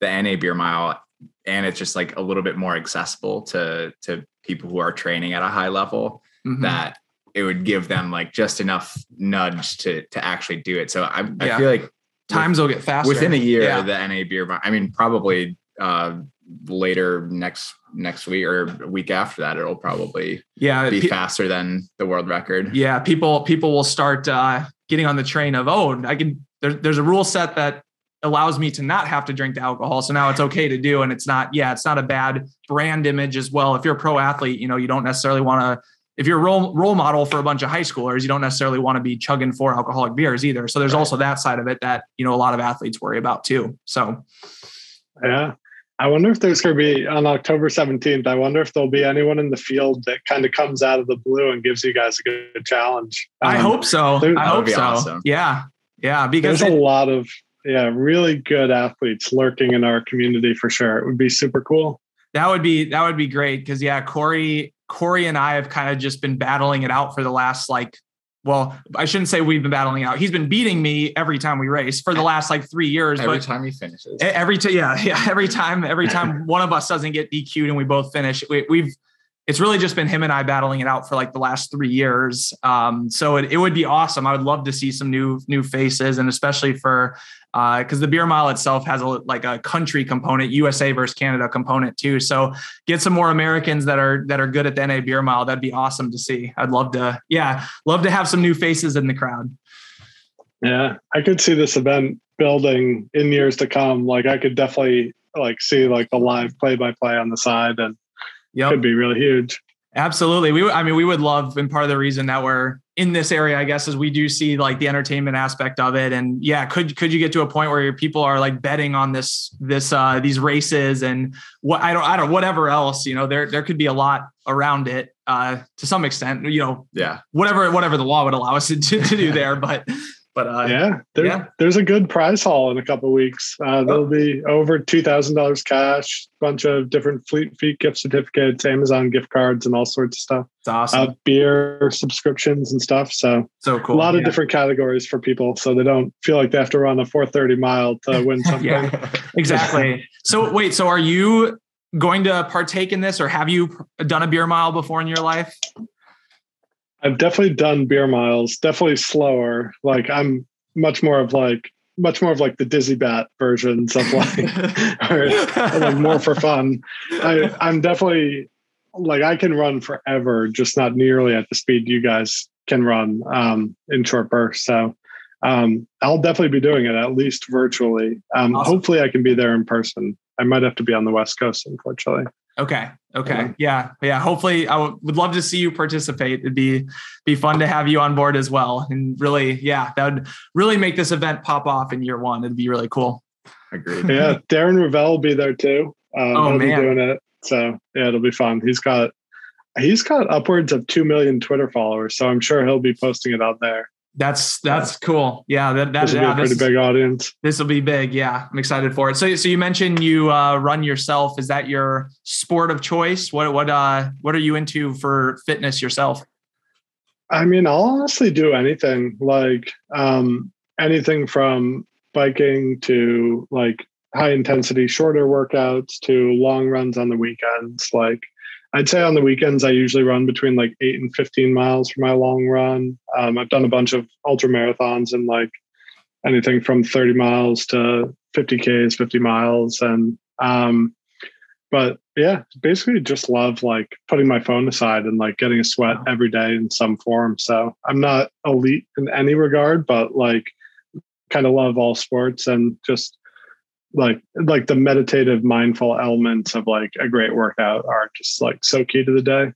the N A beer mile, and it's just like a little bit more accessible to, to people who are training at a high level mm-hmm. that it would give them like just enough nudge to, to actually do it. So I, I yeah. feel like times with, will get faster within a year. Yeah. The N A beer, I mean, probably uh, later next, next week or week after that, it'll probably yeah, be pe- faster than the world record. Yeah. People, people will start uh, getting on the train of, oh, I can, there, there's a rule set that allows me to not have to drink the alcohol. So now it's okay to do. And it's not, yeah, it's not a bad brand image as well. If you're a pro athlete, you know, you don't necessarily want to, if you're a role, role model for a bunch of high schoolers, you don't necessarily want to be chugging four alcoholic beers either. So there's right. also that side of it that, you know, a lot of athletes worry about too. So. Yeah. I wonder if there's going to be on October seventeenth. I wonder if there'll be anyone in the field that kind of comes out of the blue and gives you guys a good challenge. Um, I hope so. There, I hope so. Awesome. Yeah. Yeah. Because there's it, a lot of, yeah, really good athletes lurking in our community for sure. It would be super cool. That would be, that would be great. Cause yeah, Corey, Corey and I have kind of just been battling it out for the last like, well, I shouldn't say we've been battling out. He's been beating me every time we race for the last like three years. Every but time he finishes. Every time. Yeah. Yeah. Every time, every time one of us doesn't get D Q'd and we both finish, we, we've, it's really just been him and I battling it out for like the last three years. Um, so it, it would be awesome. I would love to see some new, new faces. And especially for, uh, cause the beer mile itself has a, like a country component, U S A versus Canada component too. So get some more Americans that are, that are good at the N A beer mile. That'd be awesome to see. I'd love to, yeah. Love to have some new faces in the crowd. Yeah. I could see this event building in years to come. Like I could definitely like see like the live play by play on the side and, Yep. could be really huge. Absolutely. We, I mean, we would love, and part of the reason that we're in this area, I guess, is we do see like the entertainment aspect of it. And yeah, could, could you get to a point where your people are like betting on this, this, uh, these races and what, I don't, I don't, whatever else, you know, there, there could be a lot around it, uh, to some extent, you know, yeah, whatever, whatever the law would allow us to, to do there, but But uh, yeah, there's, yeah, there's a good prize haul in a couple of weeks. Uh, there'll be over two thousand dollars cash, bunch of different Fleet Feet gift certificates, Amazon gift cards, and all sorts of stuff. It's awesome. Uh, beer subscriptions and stuff. So, so cool. A lot yeah. of different categories for people, so they don't feel like they have to run a four thirty mile to win something. yeah, exactly. So wait, so are you going to partake in this, or have you done a beer mile before in your life? I've definitely done beer miles, definitely slower. Like I'm much more of like, much more of like the Dizzy Bat versions of like, or, or like more for fun. I, I'm definitely like, I can run forever, just not nearly at the speed you guys can run um, in short bursts. So um, I'll definitely be doing it, at least virtually. Um, awesome. Hopefully I can be there in person. I might have to be on the West Coast, unfortunately. Okay. Okay. Yeah. Yeah. Hopefully I w- would love to see you participate. It'd be, be fun to have you on board as well. And really, yeah, that would really make this event pop off in year one. It'd be really cool. Agreed. Yeah. Darren Ravelle will be there too. Um, oh, man. Be doing it. So yeah, it'll be fun. He's got, he's got upwards of two million Twitter followers. So I'm sure he'll be posting it out there. That's, that's cool. Yeah. That, that, yeah, be a pretty big audience. This will be big. Yeah. I'm excited for it. So, so you mentioned you, uh, run yourself. Is that your sport of choice? What, what, uh, what are you into for fitness yourself? I mean, I'll honestly do anything, like, um, anything from biking to like high intensity, shorter workouts to long runs on the weekends. Like, I'd say on the weekends, I usually run between like eight and fifteen miles for my long run. Um, I've done a bunch of ultra marathons and like anything from thirty miles to fifty Ks, fifty miles. And, um, but yeah, basically just love like putting my phone aside and like getting a sweat every day in some form. So I'm not elite in any regard, but like kind of love all sports and just like like the meditative, mindful elements of like a great workout are just like so key to the day.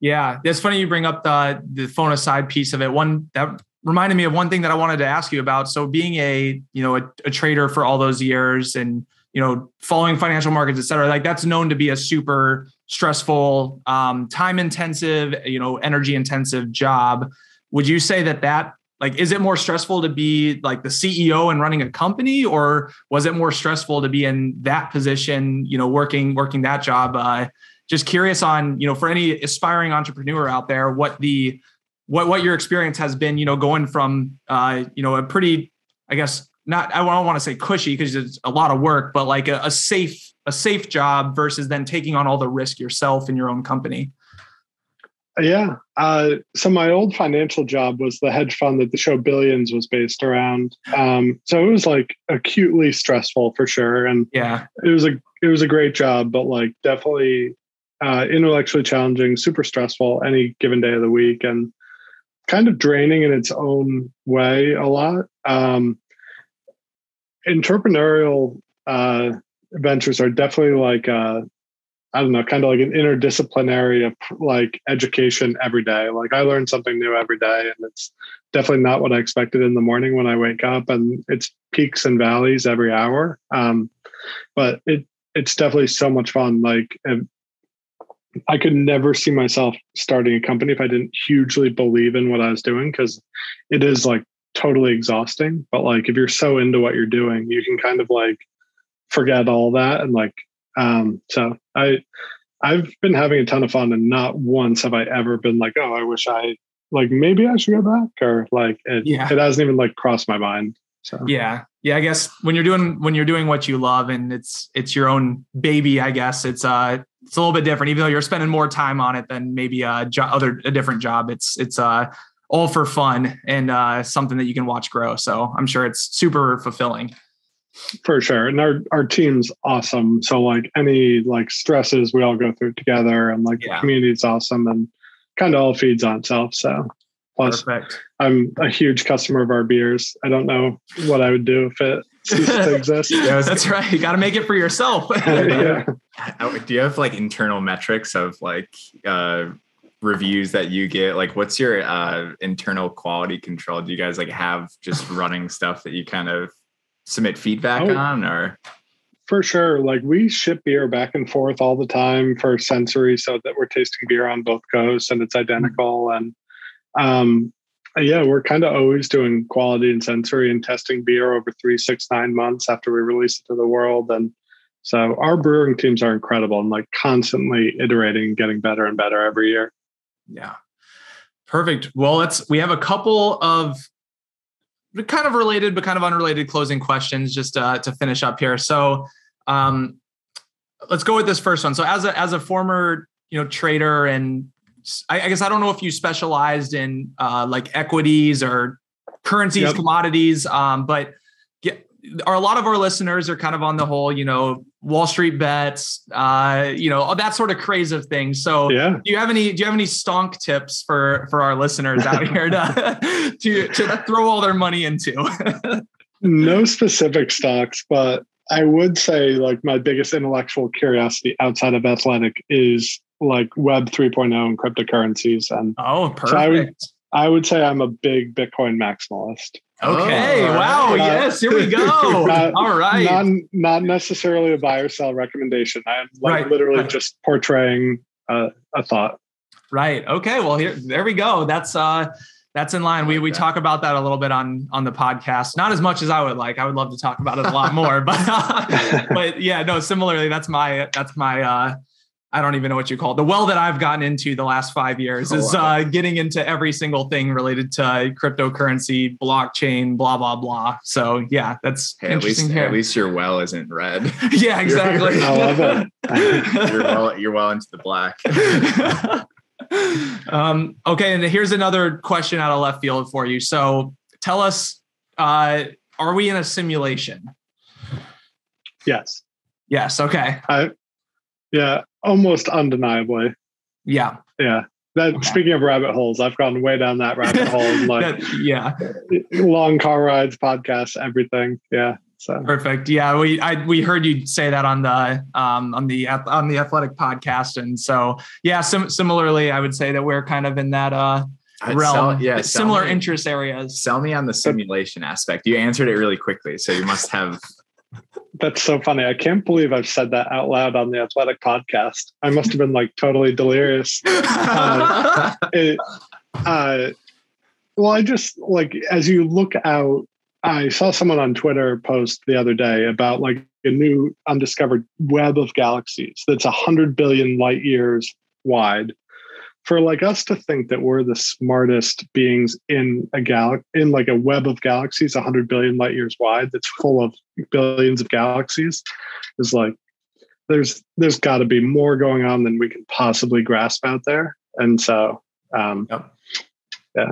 Yeah. That's funny. You bring up the, the phone aside piece of it. One that reminded me of one thing that I wanted to ask you about. So being a, you know, a, a trader for all those years and, you know, following financial markets, et cetera, like that's known to be a super stressful, um, time intensive, you know, energy intensive job. Would you say that that, like, is it more stressful to be like the C E O and running a company, or was it more stressful to be in that position, you know, working, working that job? Uh, just curious on, you know, for any aspiring entrepreneur out there, what the, what, what your experience has been, you know, going from, uh, you know, a pretty, I guess not, I don't want to say cushy because it's a lot of work, but like a, a safe, a safe job versus then taking on all the risk yourself in your own company. Yeah. Uh, so my old financial job was the hedge fund that the show Billions was based around. Um, so it was like acutely stressful for sure. And yeah, it was a, it was a great job, but like definitely uh, intellectually challenging, super stressful any given day of the week and kind of draining in its own way a lot. Um, entrepreneurial uh, ventures are definitely like uh I don't know, kind of like an interdisciplinary of like education every day. Like I learn something new every day and it's definitely not what I expected in the morning when I wake up, and it's peaks and valleys every hour. Um, but it, it's definitely so much fun. Like I could never see myself starting a company if I didn't hugely believe in what I was doing, because it is like totally exhausting. But like, if you're so into what you're doing, you can kind of like forget all that and like, Um, so I, I've been having a ton of fun, and not once have I ever been like, oh, I wish I like, maybe I should go back, or like, it, yeah. it hasn't even like crossed my mind. So, yeah. Yeah. I guess when you're doing, when you're doing what you love and it's, it's your own baby, I guess it's, uh, it's a little bit different, even though you're spending more time on it than maybe a job, other, a different job. It's, it's, uh, all for fun and, uh, something that you can watch grow. So I'm sure it's super fulfilling. For sure. And our, our team's awesome. So like any like stresses we all go through together, and like yeah. the community's awesome and kind of all feeds on itself. So plus Perfect. I'm a huge customer of our beers. I don't know what I would do if it ceased to exist. Yeah, that's right. You got to make it for yourself. yeah. Do you have like internal metrics of like uh, reviews that you get? Like what's your uh, internal quality control? Do you guys like have just running stuff that you kind of submit feedback oh, on? Or for sure, like we ship beer back and forth all the time for sensory, so that we're tasting beer on both coasts and it's identical. And um Yeah, we're kind of always doing quality and sensory and testing beer over three, six, nine months after we release it to the world. And so our brewing teams are incredible and like constantly iterating and getting better and better every year. Yeah. Perfect. Well, let's, we have a couple of kind of related, but kind of unrelated closing questions just uh, to finish up here. So um, let's go with this first one. So as a, as a former, you know, trader, and I, I guess, I don't know if you specialized in uh, like equities or currencies, yep. commodities, um, but get, are a lot of our listeners are kind of on the whole, you know, Wall Street bets, uh, you know, that sort of craze of things. So yeah. do you have any, do you have any stonk tips for, for our listeners out here to, to, to throw all their money into? No specific stocks, but I would say like my biggest intellectual curiosity outside of Athletic is like Web three point oh and cryptocurrencies. And oh, perfect. So I would, I would say I'm a big Bitcoin maximalist. Okay. Oh, wow. Right. Yes. Here we go. Not, all right. Not, not necessarily a buy or sell recommendation. I'm like right. literally right. just portraying a, a thought. Right. Okay. Well, here, there we go. That's, uh, that's in line. We, we talk about that a little bit on, on the podcast, not as much as I would like. I would love to talk about it a lot more, but, uh, but yeah, no, similarly, that's my, that's my, uh, I don't even know what you call it. The well that I've gotten into the last five years oh, is wow. uh, getting into every single thing related to cryptocurrency, blockchain, blah, blah, blah. So yeah, that's hey, interesting. At least, here. At least your well isn't red. Yeah, exactly. I love it. You're well, you're well into the black. um, okay. And here's another question out of left field for you. So tell us, uh, are we in a simulation? Yes. Yes. Okay. I, yeah. Almost undeniably. Yeah. Yeah. That okay. Speaking of rabbit holes, I've gone way down that rabbit hole. Like that, yeah. Long car rides, podcasts, everything. Yeah. So perfect. Yeah. We, I, we heard you say that on the, um, on the, on the Athletic podcast. And so, yeah, sim- similarly, I would say that we're kind of in that, uh, I'd realm. Sell, yeah, similar me, interest areas. Sell me on the simulation aspect. You answered it really quickly. So you must have, that's so funny. I can't believe I've said that out loud on the Athletic podcast. I must have been like totally delirious. Uh, it, uh, well, I just like, as you look out, I saw someone on Twitter post the other day about like a new undiscovered web of galaxies that's one hundred billion light years wide. For like us to think that we're the smartest beings in a gal in like a web of galaxies, one hundred billion light years wide, that's full of billions of galaxies, is like there's there's got to be more going on than we can possibly grasp out there. And so, um, yep. yeah,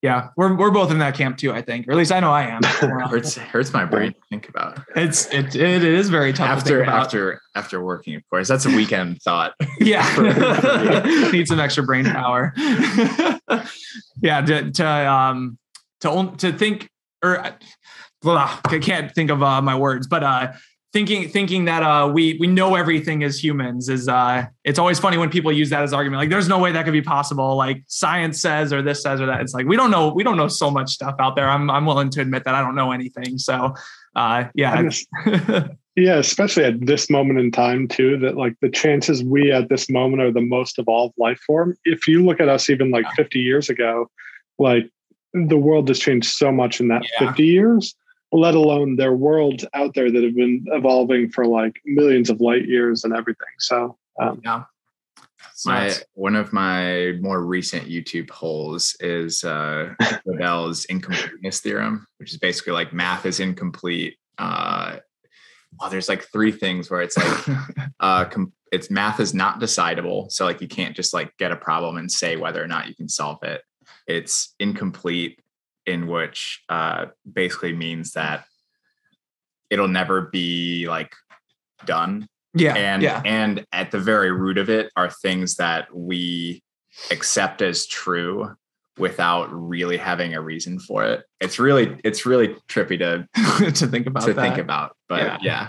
yeah, we're we're both in that camp too, I think, or at least I know I am. hurts hurts my brain to think about. It's it it is very tough after to think about. after. After working, of course. That's a weekend thought. Yeah. Need some extra brain power. yeah. To, to, um, to, to think, or blah, I can't think of uh, my words, but, uh, thinking, thinking that, uh, we, we know everything as humans is, uh, it's always funny when people use that as argument, like there's no way that could be possible. Like science says, or this says, or that. It's like, we don't know, we don't know so much stuff out there. I'm, I'm willing to admit that I don't know anything. So, uh, yeah. Yeah, especially at this moment in time, too, that like the chances we at this moment are the most evolved life form. If you look at us even like fifty years ago, like the world has changed so much in that yeah. fifty years, let alone there are worlds out there that have been evolving for like millions of light years and everything. So, um, yeah. My, one of my more recent YouTube holes is uh, Ravell's incompleteness theorem, which is basically like math is incomplete. Uh, Well, there's like three things where it's like, uh, com- it's math is not decidable. So like, you can't just like get a problem and say whether or not you can solve it. It's incomplete, in which, uh, basically means that it'll never be like done. Yeah. And, yeah. and at the very root of it are things that we accept as true without really having a reason for it. It's really, it's really trippy to, to think about, to that. think about, but yeah. yeah.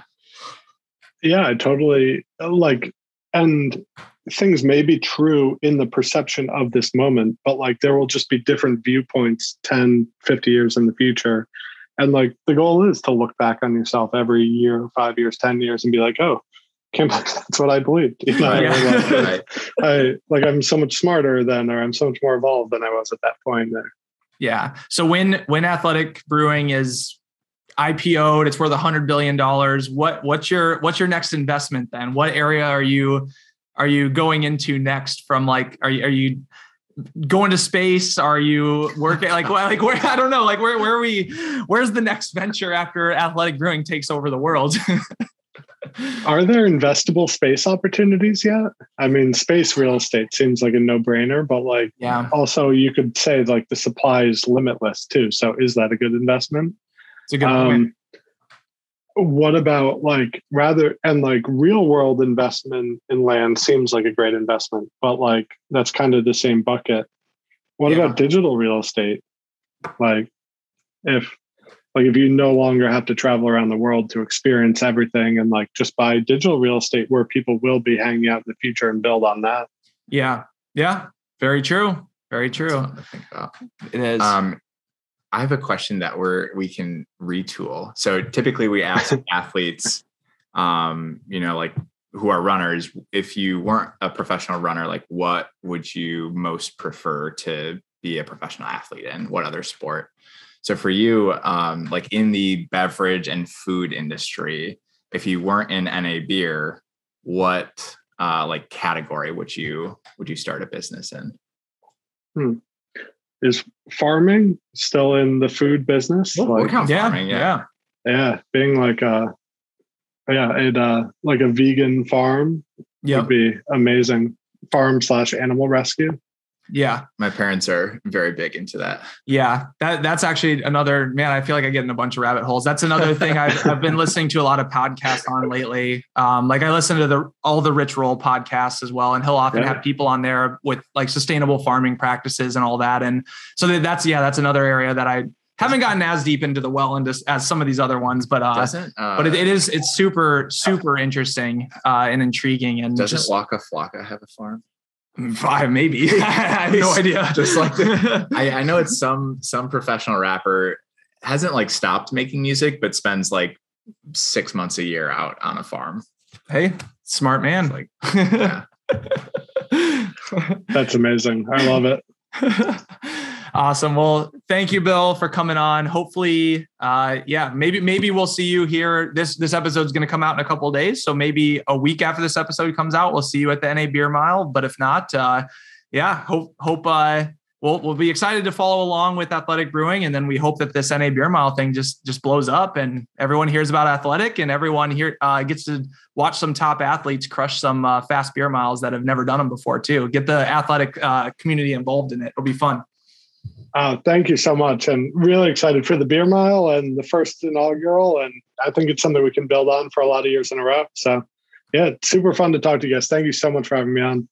Yeah, I totally like, and things may be true in the perception of this moment, but like, there will just be different viewpoints, ten, fifty years in the future. And like, the goal is to look back on yourself every year, five years, ten years and be like, oh, Can't, that's what I believed. You know, I, like, I, like I'm so much smarter than, or I'm so much more evolved than I was at that point. There. Yeah. So when, when Athletic Brewing is I P O'd, it's worth a hundred billion dollars. What, what's your, what's your next investment then? What area are you, are you going into next from like, are you, are you going to space? Are you working like, well, like where, I don't know, like where, where are we, where's the next venture after Athletic Brewing takes over the world? Are there investable space opportunities yet? I mean, space real estate seems like a no-brainer, but like, yeah. Also you could say like the supply is limitless too. So is that a good investment? It's a good um, point. What about like rather and like real world investment in land seems like a great investment, but like that's kind of the same bucket. What yeah. about digital real estate? Like if like if you no longer have to travel around the world to experience everything and like just buy digital real estate where people will be hanging out in the future and build on that. Yeah. Yeah. Very true. Very true. It is. Um, I have a question that we're, we can retool. So typically we ask athletes, um, you know, like who are runners, if you weren't a professional runner, like what would you most prefer to be a professional athlete in? What other sport? So for you, um, like in the beverage and food industry, if you weren't in N A beer, what uh, like category would you would you start a business in? Hmm. Is farming still in the food business? Well, like, yeah, farming, yeah, yeah, yeah. Being like a yeah, it uh, like a vegan farm yep. would be amazing. Farm slash animal rescue. Yeah. My parents are very big into that. Yeah. That that's actually another, man, I feel like I get in a bunch of rabbit holes. That's another thing I've, I've been listening to a lot of podcasts on lately. Um, like I listen to the, all the Rich Roll podcasts as well. And he'll often yeah. have people on there with like sustainable farming practices and all that. And so that's, yeah, that's another area that I haven't gotten as deep into the well into as some of these other ones, but, uh, doesn't, uh but it, it is, it's super, super interesting, uh, and intriguing. And doesn't just, Waka Flocka have a farm? Five, maybe. I have no idea. Just like the, I, I know it's some some professional rapper hasn't like stopped making music, but spends like six months a year out on a farm. Hey, smart man! Like, yeah. That's amazing. I love it. Awesome. Well, thank you, Bill, for coming on. Hopefully, uh, yeah, maybe maybe we'll see you here. This this episode is going to come out in a couple of days, so maybe a week after this episode comes out, we'll see you at the N A Beer Mile. But if not, uh, yeah, hope hope uh, we'll we'll be excited to follow along with Athletic Brewing, and then we hope that this N A Beer Mile thing just just blows up, and everyone hears about Athletic, and everyone here uh, gets to watch some top athletes crush some uh, fast beer miles that have never done them before too. Get the Athletic uh, community involved in it; it'll be fun. Uh, thank you so much. I'm really excited for the beer mile and the first inaugural. And I think it's something we can build on for a lot of years in a row. So yeah, it's super fun to talk to you guys. Thank you so much for having me on.